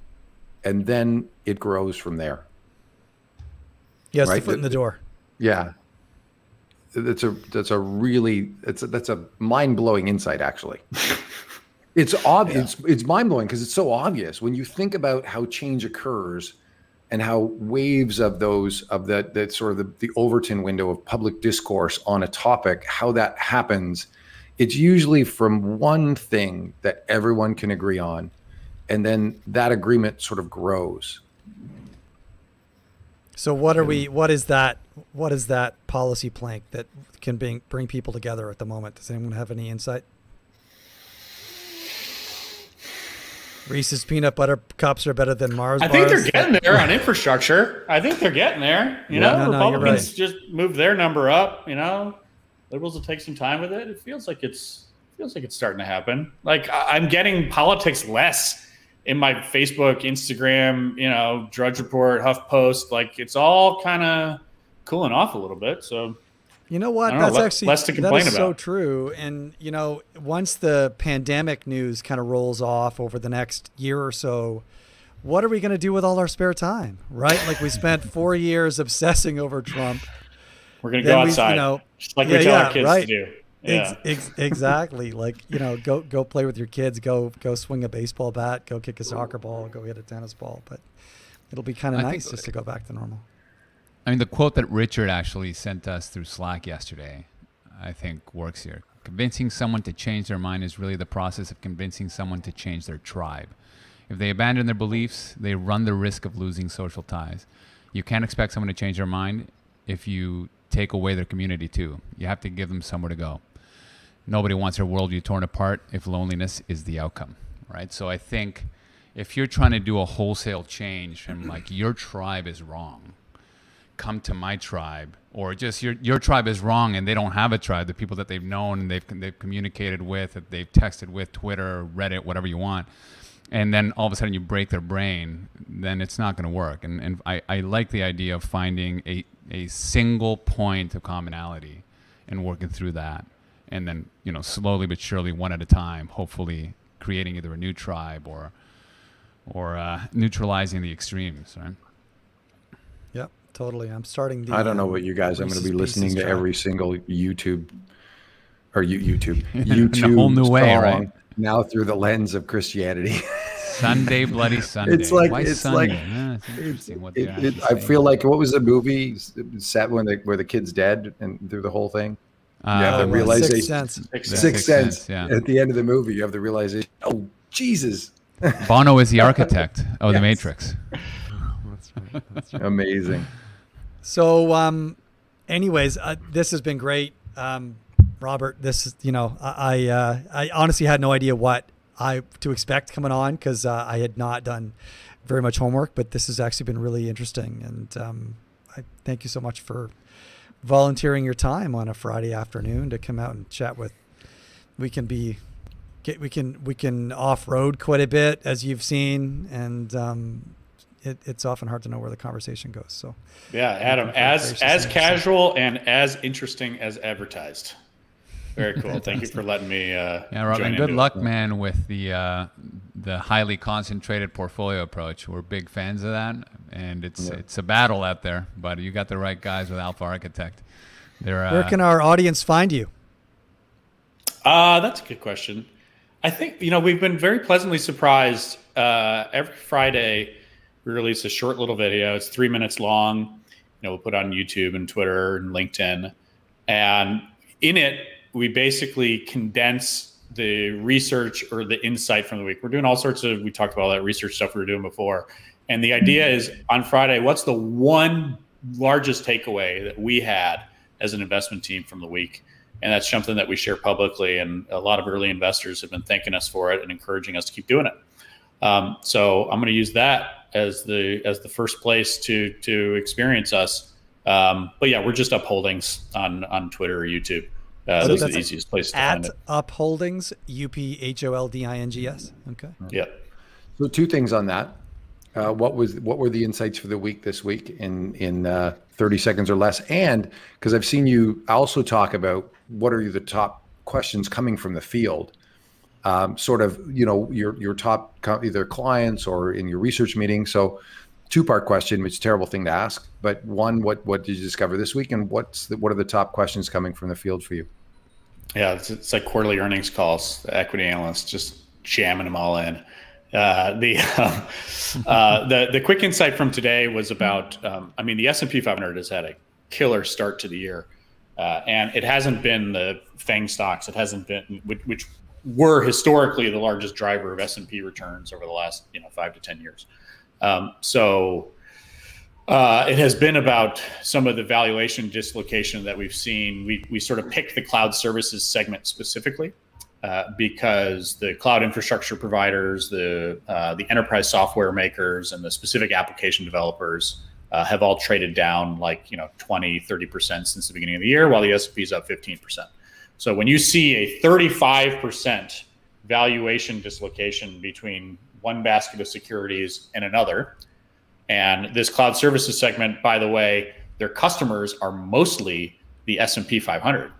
and then it grows from there. Yes, right? The foot in the door. Yeah, that's a that's a really that's a, that's a mind blowing insight. Actually, it's obvious. Yeah. It's, it's mind blowing because it's so obvious when you think about how change occurs, and how waves of those of that that sort of the, the Overton window of public discourse on a topic, how that happens. It's usually from one thing that everyone can agree on. And then that agreement sort of grows. So what are we, what is that, what is that policy plank that can bring, bring people together at the moment? Does anyone have any insight? Reese's peanut butter cups are better than Mars bars. I think they're getting there on infrastructure. I think they're getting there. You know, no, no, Republicans no, you're right. just move their number up, you know, liberals will take some time with it. It feels like it's, feels like it's starting to happen. Like I'm getting politics less in my Facebook, Instagram, you know, Drudge Report, HuffPost, like it's all kind of cooling off a little bit. So, you know what, that's know, less, actually, less to complain that is about. So true. And, you know, once the pandemic news kind of rolls off over the next year or so, what are we going to do with all our spare time? Right? Like we spent four years obsessing over Trump. We're going to go outside, you know, just like yeah, we tell yeah, our kids right. to do. Yeah. Ex ex exactly. Like, you know, go, go play with your kids, go, go swing a baseball bat, go kick a soccer ball, go hit a tennis ball. But it'll be kind of nice just to go back to normal. I mean, the quote that Richard actually sent us through Slack yesterday, I think works here. Convincing someone to change their mind is really the process of convincing someone to change their tribe. If they abandon their beliefs, they run the risk of losing social ties. You can't expect someone to change their mind if you take away their community too. You have to give them somewhere to go. Nobody wants their worldview torn apart if loneliness is the outcome, right? So I think if you're trying to do a wholesale change and like your tribe is wrong, come to my tribe, or just your, your tribe is wrong and they don't have a tribe, the people that they've known and they've, they've communicated with, that they've texted with, Twitter, Reddit, whatever you want, and then all of a sudden you break their brain, then it's not going to work. And, and I, I like the idea of finding a, a single point of commonality and working through that. And then, you know, slowly but surely, one at a time, hopefully creating either a new tribe or or uh, neutralizing the extremes, right? Yep, totally. I'm starting the... I don't know um, what you guys... I'm going to be listening to every single YouTube... Or YouTube. YouTube a whole new way, right? Now through the lens of Christianity. Sunday, Bloody Sunday. It's like... Why it's Sunday? like yeah, it's interesting what it, it, I feel like... What was the movie set when the, where the kid's dead and through the whole thing? Uh, you have the realization, six cents, six cents, six cents yeah. At the end of the movie, you have the realization, oh, Jesus. Bono is the architect of yes. the Matrix. Oh, that's right, that's right. Amazing. So um, anyways, uh, this has been great. Um, Robert, this is, you know, I, I, uh, I honestly had no idea what I to expect coming on because uh, I had not done very much homework, but this has actually been really interesting. And um, I thank you so much for volunteering your time on a Friday afternoon to come out and chat with. We can be, get, we can, we can off-road quite a bit, as you've seen. And, um, it, it's often hard to know where the conversation goes. So yeah, Adam, as, as casual and as interesting as advertised. Very cool. Thank you for letting me, uh, yeah, Robin, good luck, man, with the, uh, the highly concentrated portfolio approach. We're big fans of that. And it's, yeah. it's a battle out there, but you got the right guys with Alpha Architect. They're, uh, where can our audience find you? Uh, that's a good question. I think, you know, we've been very pleasantly surprised. Uh, every Friday we release a short little video. It's three minutes long. know, we'll put it on YouTube and Twitter and LinkedIn. And in it, we basically condense the research or the insight from the week. We're doing all sorts of, we talked about all that research stuff we were doing before. And the idea is on Friday, what's the one largest takeaway that we had as an investment team from the week? And that's something that we share publicly. And a lot of early investors have been thanking us for it and encouraging us to keep doing it. Um, so I'm going to use that as the as the first place to to experience us. Um, but yeah, we're just Upholdings on on Twitter or YouTube. Uh, those are the easiest places to find it. At Upholdings, U P H O L D I N G S. Okay. Yeah. So two things on that. Uh, what was what were the insights for the week this week in in uh, thirty seconds or less? And because I've seen you also talk about what are the top questions coming from the field, um, sort of, you know, your your top either clients or in your research meeting. So two part question, which is a terrible thing to ask, but one, what what did you discover this week, and what's the, what are the top questions coming from the field for you? Yeah, it's, it's like quarterly earnings calls. The equity analysts just jamming them all in. Uh, the, uh, uh, the the quick insight from today was about, um, I mean, the S and P five hundred has had a killer start to the year, uh, and it hasn't been the FANG stocks. It hasn't been, which, which were historically the largest driver of S and P returns over the last, you know, five to ten years. Um, so uh, it has been about some of the valuation dislocation that we've seen. We, we sort of picked the cloud services segment specifically. Uh, because the cloud infrastructure providers, the uh, the enterprise software makers, and the specific application developers uh, have all traded down like, you know, twenty, thirty percent since the beginning of the year, while the S and P is up fifteen percent. So when you see a thirty-five percent valuation dislocation between one basket of securities and another, and this cloud services segment, by the way, their customers are mostly the S and P five hundred.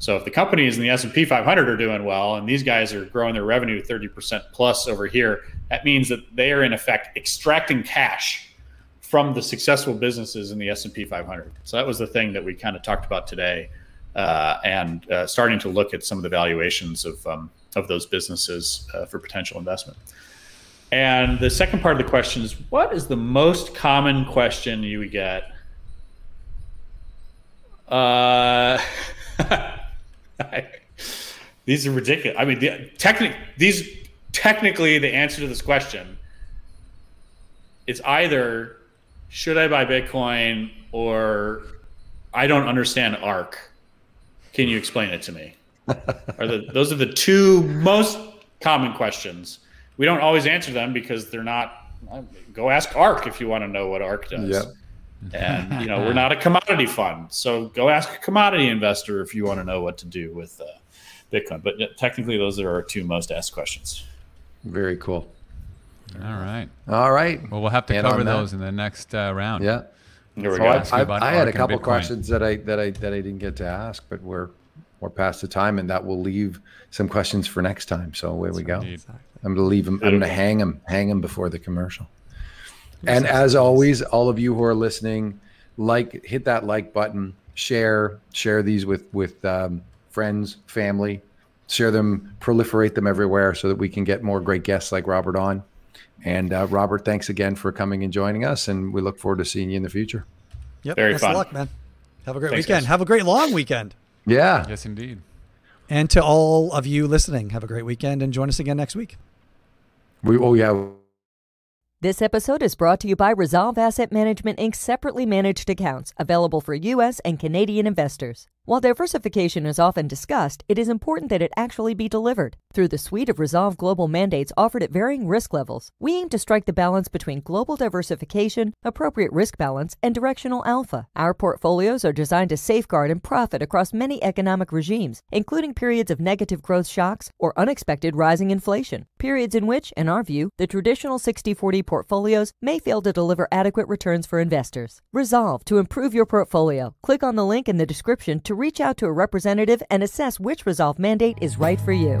So if the companies in the S and P five hundred are doing well and these guys are growing their revenue thirty percent plus over here, that means that they are in effect extracting cash from the successful businesses in the S and P five hundred. So that was the thing that we kind of talked about today, uh, and uh, starting to look at some of the valuations of, um, of those businesses uh, for potential investment. And the second part of the question is, what is the most common question you would get? Uh... I, these are ridiculous. I mean, the, technic, these technically the answer to this question is either should I buy Bitcoin or I don't understand ARK. Can you explain it to me? Are the, those are the two most common questions. We don't always answer them because they're not. Go ask ARK if you want to know what ARK does. Yep. And, you know, we're not a commodity fund, so go ask a commodity investor if you want to know what to do with uh, Bitcoin. But technically, those are our two most asked questions. Very cool. All right. All right. Well, we'll have to and cover those in the next uh, round. Yeah. There we go. I, I, I had a couple questions that I that I that I didn't get to ask, but we're we're past the time, and that will leave some questions for next time. So where we go. Exactly. I'm gonna leave them. I'm gonna hang them. Hang them before the commercial. And as always, all of you who are listening, like, hit that like button, share, share these with, with um, friends, family, share them, proliferate them everywhere so that we can get more great guests like Robert on. And uh, Robert, thanks again for coming and joining us. And we look forward to seeing you in the future. Yep. Very best fun. Of luck, man. Have a great thanks, weekend. Guys. Have a great long weekend. Yeah. Yes, indeed. And to all of you listening, have a great weekend and join us again next week. We, oh, yeah. This episode is brought to you by Resolve Asset Management Incorporated's separately managed accounts, available for U S and Canadian investors. While diversification is often discussed, it is important that it actually be delivered. Through the suite of Resolve Global mandates offered at varying risk levels, we aim to strike the balance between global diversification, appropriate risk balance, and directional alpha. Our portfolios are designed to safeguard and profit across many economic regimes, including periods of negative growth shocks or unexpected rising inflation, periods in which, in our view, the traditional sixty forty portfolios may fail to deliver adequate returns for investors. Resolve to improve your portfolio. Click on the link in the description to reach out to a representative and assess which Resolve mandate is right for you.